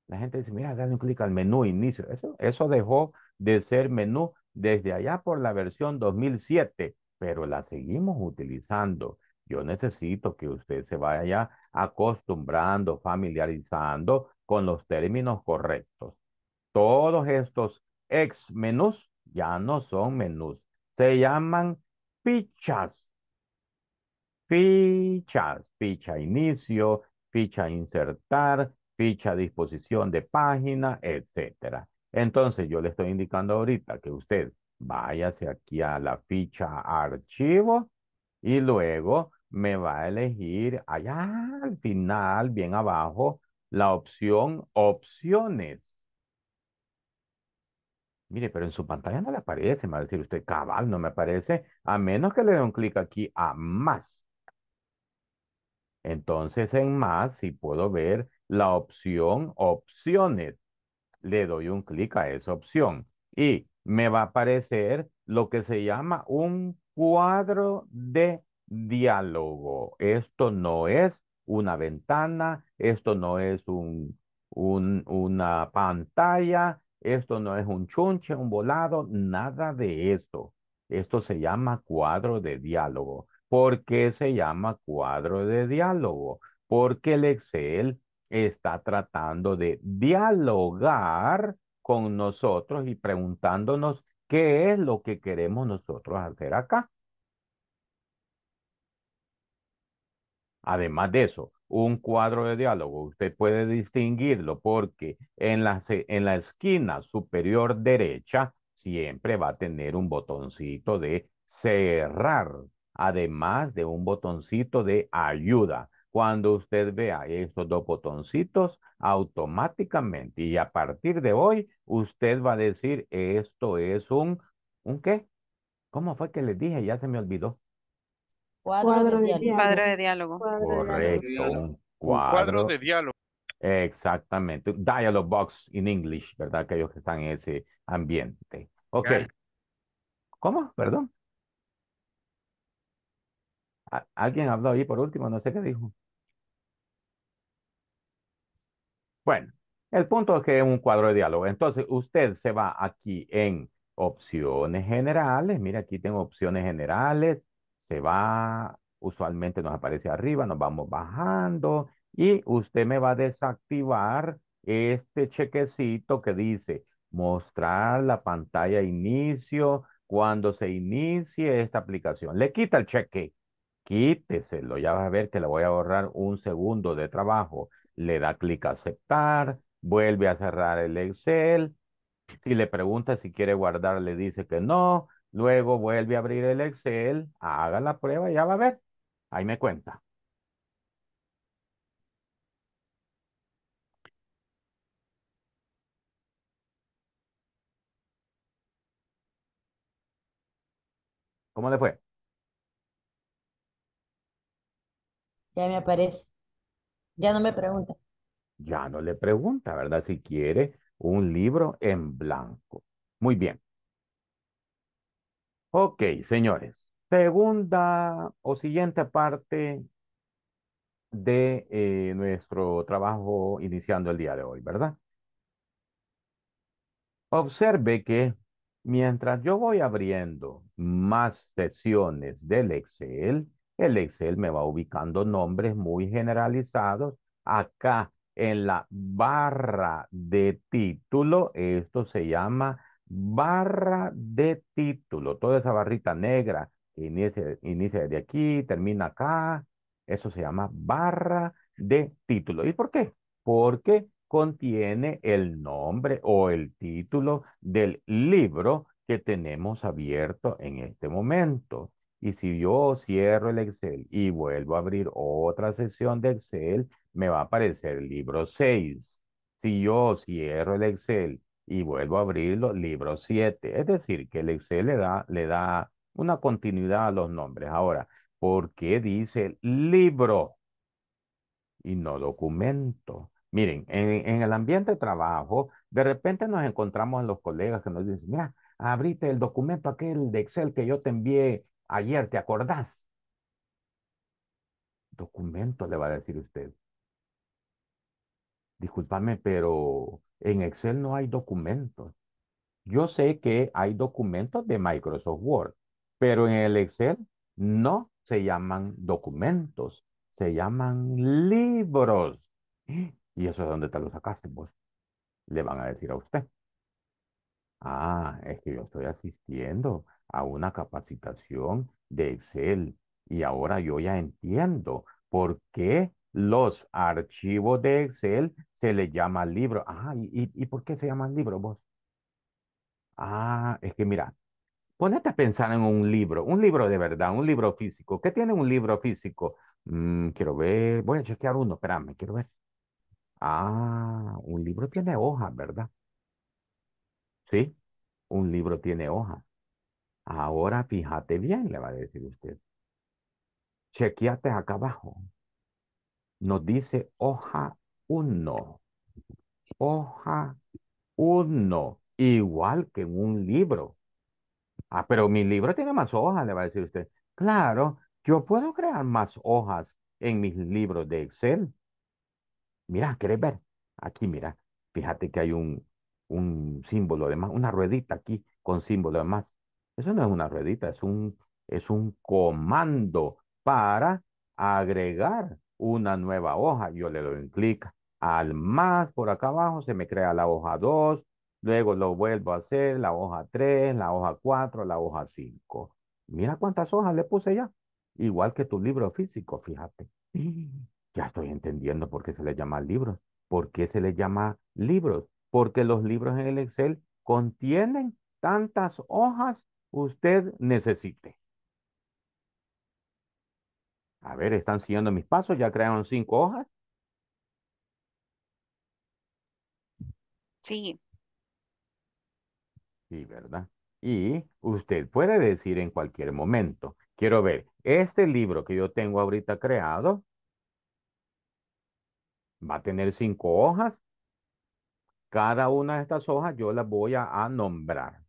La gente dice, mira, dale un clic al menú inicio. Eso dejó de ser menú desde allá por la versión 2007, pero la seguimos utilizando. Yo necesito que usted se vaya acostumbrando, familiarizando con los términos correctos. Todos estos ex menús ya no son menús. Se llaman fichas. Fichas. Ficha inicio, ficha insertar, ficha disposición de página, etcétera. Entonces yo le estoy indicando ahorita que usted váyase aquí a la ficha archivo y luego me va a elegir allá al final, bien abajo, la opción opciones. Mire, pero en su pantalla no le aparece, me va a decir usted, cabal, no me aparece, a menos que le dé un clic aquí a más. Entonces en más, si puedo ver la opción opciones, le doy un clic a esa opción y me va a aparecer lo que se llama un cuadro de diálogo. Esto no es una ventana, esto no es una pantalla, esto no es un chunche, un volado, nada de esto. Esto se llama cuadro de diálogo. ¿Por qué se llama cuadro de diálogo? Porque el Excel está tratando de dialogar con nosotros y preguntándonos qué es lo que queremos nosotros hacer acá. Además de eso, un cuadro de diálogo, usted puede distinguirlo porque en la esquina superior derecha siempre va a tener un botoncito de cerrar, además de un botoncito de ayuda. Cuando usted vea estos dos botoncitos, automáticamente y a partir de hoy, usted va a decir, esto es ¿un qué? ¿Cómo fue que les dije? Ya se me olvidó. Cuadro de diálogo. Correcto. Un cuadro de diálogo. Exactamente. Dialogue box in English, ¿verdad? Aquellos que están en ese ambiente. Ok. Yeah. ¿Cómo? Perdón. ¿Alguien habló ahí por último? No sé qué dijo. Bueno, el punto es que es un cuadro de diálogo. Entonces, usted se va aquí en opciones generales. Mira, aquí tengo opciones generales. Se va, usualmente nos aparece arriba, nos vamos bajando. Y usted me va a desactivar este chequecito que dice mostrar la pantalla inicio cuando se inicie esta aplicación. Le quita el cheque. Quíteselo, ya vas a ver que le voy a ahorrar un segundo de trabajo. Le da clic a aceptar, vuelve a cerrar el Excel. Si le pregunta si quiere guardar, le dice que no. Luego vuelve a abrir el Excel, haga la prueba y ya va a ver. Ahí me cuenta. ¿Cómo le fue? Ya me aparece. Ya no me pregunta. Ya no le pregunta, ¿verdad? Si quiere un libro en blanco. Muy bien. Ok, señores. segunda o siguiente parte de nuestro trabajo iniciando el día de hoy, ¿verdad? Observe que mientras yo voy abriendo más sesiones del Excel, el Excel me va ubicando nombres muy generalizados. Acá en la barra de título, esto se llama barra de título. Toda esa barrita negra que inicia desde aquí, termina acá. Eso se llama barra de título. ¿Y por qué? Porque contiene el nombre o el título del libro que tenemos abierto en este momento. Y si yo cierro el Excel y vuelvo a abrir otra sesión de Excel, me va a aparecer libro 6. Si yo cierro el Excel y vuelvo a abrirlo, libro 7. Es decir, que el Excel le da una continuidad a los nombres. Ahora, ¿por qué dice libro y no documento? Miren, en el ambiente de trabajo, de repente nos encontramos a los colegas que nos dicen, mira, abrite el documento aquel de Excel que yo te envié ayer, ¿te acordás? Documento, le va a decir usted. Discúlpame, pero en Excel no hay documentos. Yo sé que hay documentos de Microsoft Word, pero en el Excel no se llaman documentos, se llaman libros. ¿Y eso de dónde te lo sacaste vos? Le van a decir a usted. Ah, es que yo estoy asistiendo a una capacitación de Excel y ahora yo ya entiendo por qué los archivos de Excel se les llama libro. Ah, ¿y por qué se llaman libros vos? Ah, es que mira, ponete a pensar en un libro de verdad, un libro físico. ¿Qué tiene un libro físico? Quiero ver, voy a chequear uno, espérame, quiero ver. Ah, un libro tiene hojas, ¿verdad? Sí, un libro tiene hojas. Ahora fíjate bien, le va a decir usted. Chequeate acá abajo. Nos dice hoja 1. Hoja 1. Igual que en un libro. Ah, pero mi libro tiene más hojas, le va a decir usted. Claro, yo puedo crear más hojas en mis libros de Excel. Mira, ¿querés ver? Aquí, mira. Fíjate que hay un símbolo de más, una ruedita aquí con símbolo de más. Eso no es una ruedita, es un comando para agregar una nueva hoja. Yo le doy un clic al más por acá abajo, se me crea la hoja 2, luego lo vuelvo a hacer, la hoja 3, la hoja 4, la hoja 5. Mira cuántas hojas le puse ya. Igual que tu libro físico, fíjate. Ya estoy entendiendo por qué se le llama libros. ¿Por qué se le llama libros? Porque los libros en el Excel contienen tantas hojas usted necesite. A ver, ¿están siguiendo mis pasos? ¿Ya crearon 5 hojas? Sí. Sí, ¿verdad? Y usted puede decir en cualquier momento, quiero ver, este libro que yo tengo ahorita creado va a tener 5 hojas. Cada una de estas hojas yo las voy a nombrar.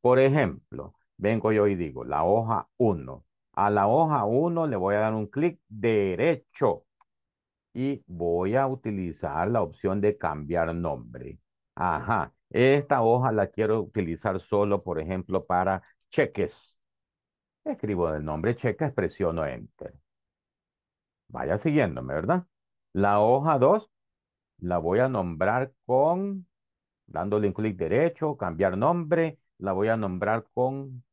Por ejemplo, vengo yo y digo, la hoja 1. A la hoja 1 le voy a dar un clic derecho y voy a utilizar la opción de cambiar nombre. Ajá, esta hoja la quiero utilizar solo, por ejemplo, para cheques. Escribo el nombre cheques, presiono Enter. Vaya siguiéndome, ¿verdad? La hoja 2 la voy a nombrar con, dándole un clic derecho, cambiar nombre, la voy a nombrar con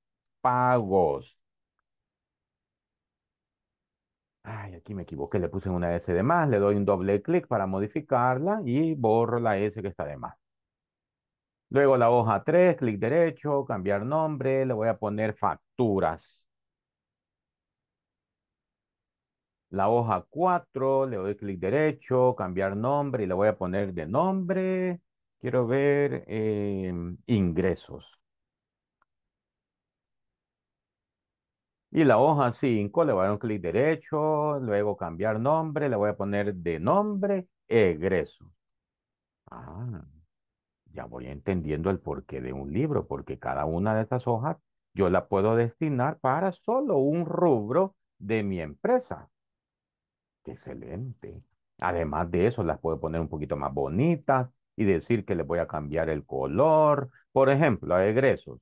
pagos. Ay, aquí me equivoqué, le puse una S de más, le doy un doble clic para modificarla y borro la S que está de más. Luego la hoja 3, clic derecho, cambiar nombre, le voy a poner facturas. La hoja 4, le doy clic derecho, cambiar nombre y le voy a poner de nombre, quiero ver, ingresos. Y la hoja 5, le voy a dar un clic derecho, luego cambiar nombre, le voy a poner de nombre, egreso. Ah, ya voy entendiendo el porqué de un libro, porque cada una de estas hojas yo la puedo destinar para solo un rubro de mi empresa. Excelente. Además de eso, las puedo poner un poquito más bonitas y decir que le voy a cambiar el color. Por ejemplo, a egresos,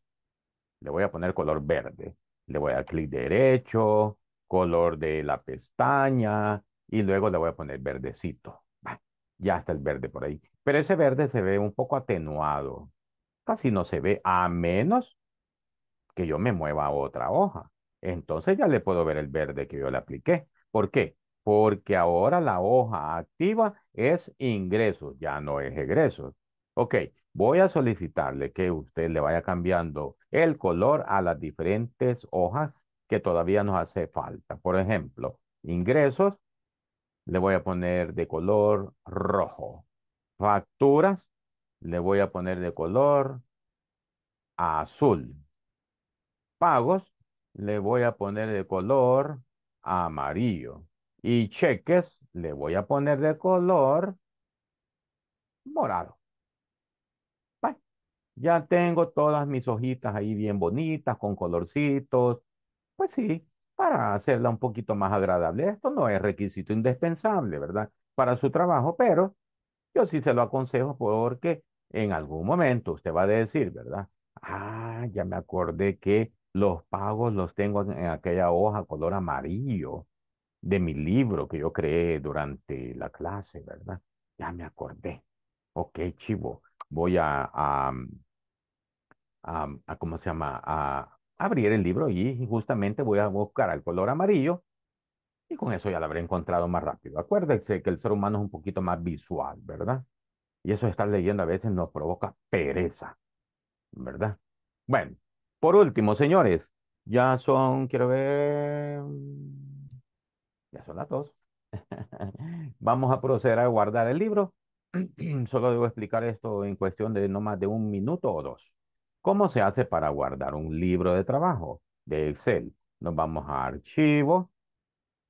le voy a poner color verde. Le voy a dar clic derecho, color de la pestaña y luego le voy a poner verdecito. Ya está el verde por ahí. Pero ese verde se ve un poco atenuado. Casi no se ve, a menos que yo me mueva a otra hoja. Entonces ya le puedo ver el verde que yo le apliqué. ¿Por qué? Porque ahora la hoja activa es ingresos, ya no es egresos. Ok, voy a solicitarle que usted le vaya cambiando el color a las diferentes hojas que todavía nos hace falta. Por ejemplo, ingresos, le voy a poner de color rojo. Facturas, le voy a poner de color azul. Pagos, le voy a poner de color amarillo. Y cheques, le voy a poner de color morado. Bye. Ya tengo todas mis hojitas ahí bien bonitas, con colorcitos. Pues sí, para hacerla un poquito más agradable. Esto no es requisito indispensable, ¿verdad? Para su trabajo, pero yo sí se lo aconsejo porque en algún momento usted va a decir, ¿verdad? Ah, ya me acordé que los pagos los tengo en aquella hoja color amarillo de mi libro que yo creé durante la clase, ¿verdad? Ya me acordé. Ok, chivo, voy a ¿cómo se llama? A abrir el libro y justamente voy a buscar al color amarillo y con eso ya lo habré encontrado más rápido. Acuérdense que el ser humano es un poquito más visual, ¿verdad? Y eso de estar leyendo a veces nos provoca pereza, ¿verdad? Bueno, por último, señores, ya son, quiero ver... Ya son las 2. Vamos a proceder a guardar el libro. Solo debo explicar esto en cuestión de no más de un minuto o 2. ¿Cómo se hace para guardar un libro de trabajo de Excel? Nos vamos a archivo.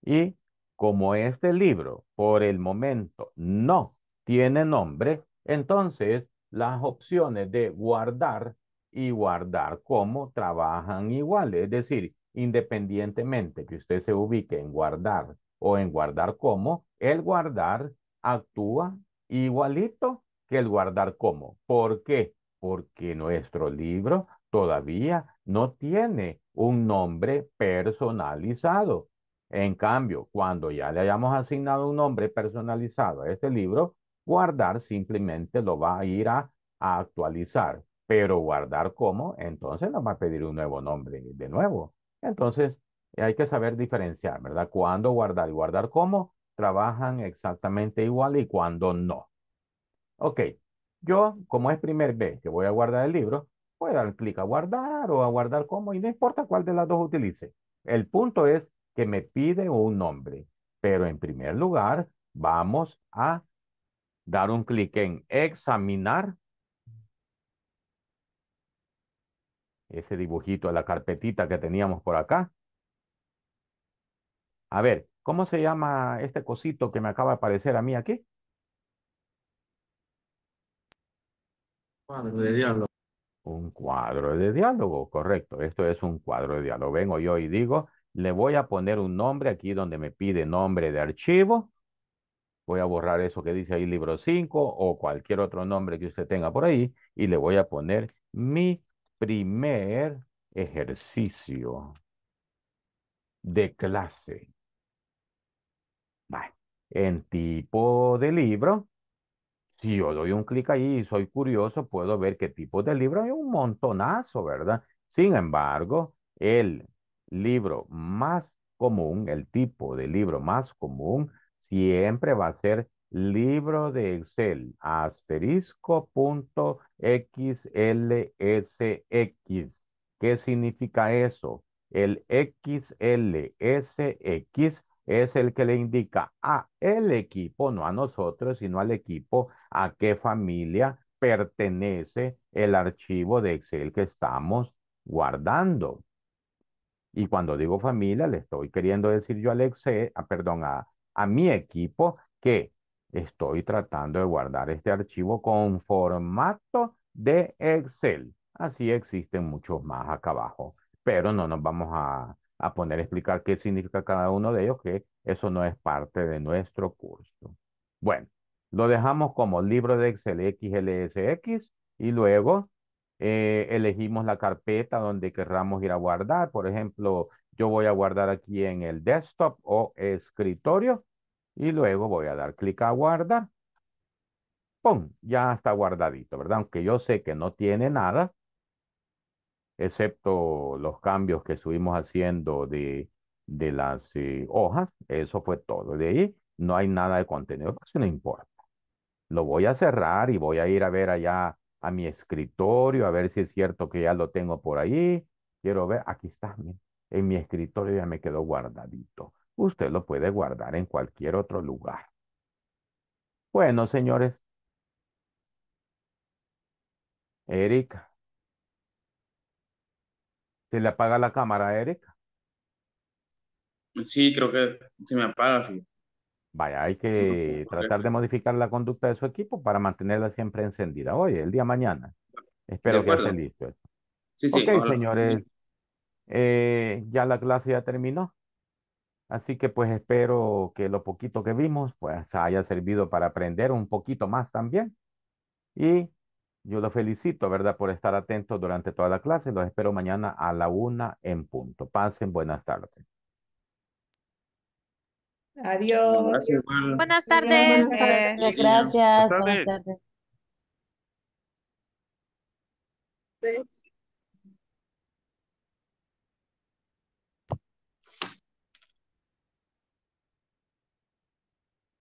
Y como este libro por el momento no tiene nombre, entonces las opciones de guardar y guardar como trabajan iguales. Es decir, independientemente que usted se ubique en guardar o en guardar como, el guardar actúa igualito que el guardar como. ¿Por qué? Porque nuestro libro todavía no tiene un nombre personalizado. En cambio, cuando ya le hayamos asignado un nombre personalizado a este libro, guardar simplemente lo va a ir a actualizar. Pero guardar como, entonces nos va a pedir un nuevo nombre de nuevo. Entonces, hay que saber diferenciar, ¿verdad? Cuando guardar y guardar cómo trabajan exactamente igual y cuando no. Ok, yo, como es primera vez que voy a guardar el libro, voy a dar clic a guardar o a guardar cómo y no importa cuál de las dos utilice. El punto es que me pide un nombre, pero en primer lugar vamos a dar un clic en examinar. Ese dibujito de la carpetita que teníamos por acá. A ver, ¿cómo se llama este cosito que me acaba de aparecer a mí aquí? Cuadro de diálogo. Un cuadro de diálogo, correcto. Esto es un cuadro de diálogo. Vengo yo y digo, le voy a poner un nombre aquí donde me pide nombre de archivo. Voy a borrar eso que dice ahí libro 5 o cualquier otro nombre que usted tenga por ahí y le voy a poner mi primer ejercicio de clase. Vale. En tipo de libro, si yo doy un clic ahí y soy curioso, puedo ver qué tipo de libro hay un montonazo, ¿verdad? Sin embargo, el libro más común, el tipo de libro más común, siempre va a ser libro de Excel, *.xlsx. ¿Qué significa eso? El XLSX es el que le indica a el equipo, no a nosotros, sino al equipo, a qué familia pertenece el archivo de Excel que estamos guardando. Y cuando digo familia, le estoy queriendo decir yo al Excel, perdón, a mi equipo que estoy tratando de guardar este archivo con formato de Excel. Así existen muchos más acá abajo. pero no nos vamos a poner a explicar qué significa cada uno de ellos, que eso no es parte de nuestro curso. Bueno, lo dejamos como libro de Excel XLSX y luego elegimos la carpeta donde querramos ir a guardar. Por ejemplo, yo voy a guardar aquí en el desktop o escritorio y luego voy a dar clic a guardar. ¡Pum! Ya está guardadito, ¿verdad? Aunque yo sé que no tiene nada, excepto los cambios que estuvimos haciendo de las hojas. Eso fue todo. De ahí no hay nada de contenido, eso no importa. Lo voy a cerrar y voy a ir a ver allá a mi escritorio, a ver si es cierto que ya lo tengo por ahí. Quiero ver, aquí está, en mi escritorio ya me quedó guardadito. Usted lo puede guardar en cualquier otro lugar. Bueno, señores. Eric. ¿Se le apaga la cámara, Eric? Sí, creo que se me apaga. Sí. Vaya, hay que tratar de modificar la conducta de su equipo para mantenerla siempre encendida. Hoy, el día de mañana. Espero que esté listo eso. Sí, sí. Ok, señores. Sí. Ya la clase ya terminó. Así que pues espero que lo poquito que vimos pues haya servido para aprender un poquito más también. Y yo los felicito, ¿verdad? Por estar atentos durante toda la clase. Los espero mañana a la 1 en punto. Pasen buenas tardes. Adiós. Gracias, buenas tardes. Gracias. Buenas tardes.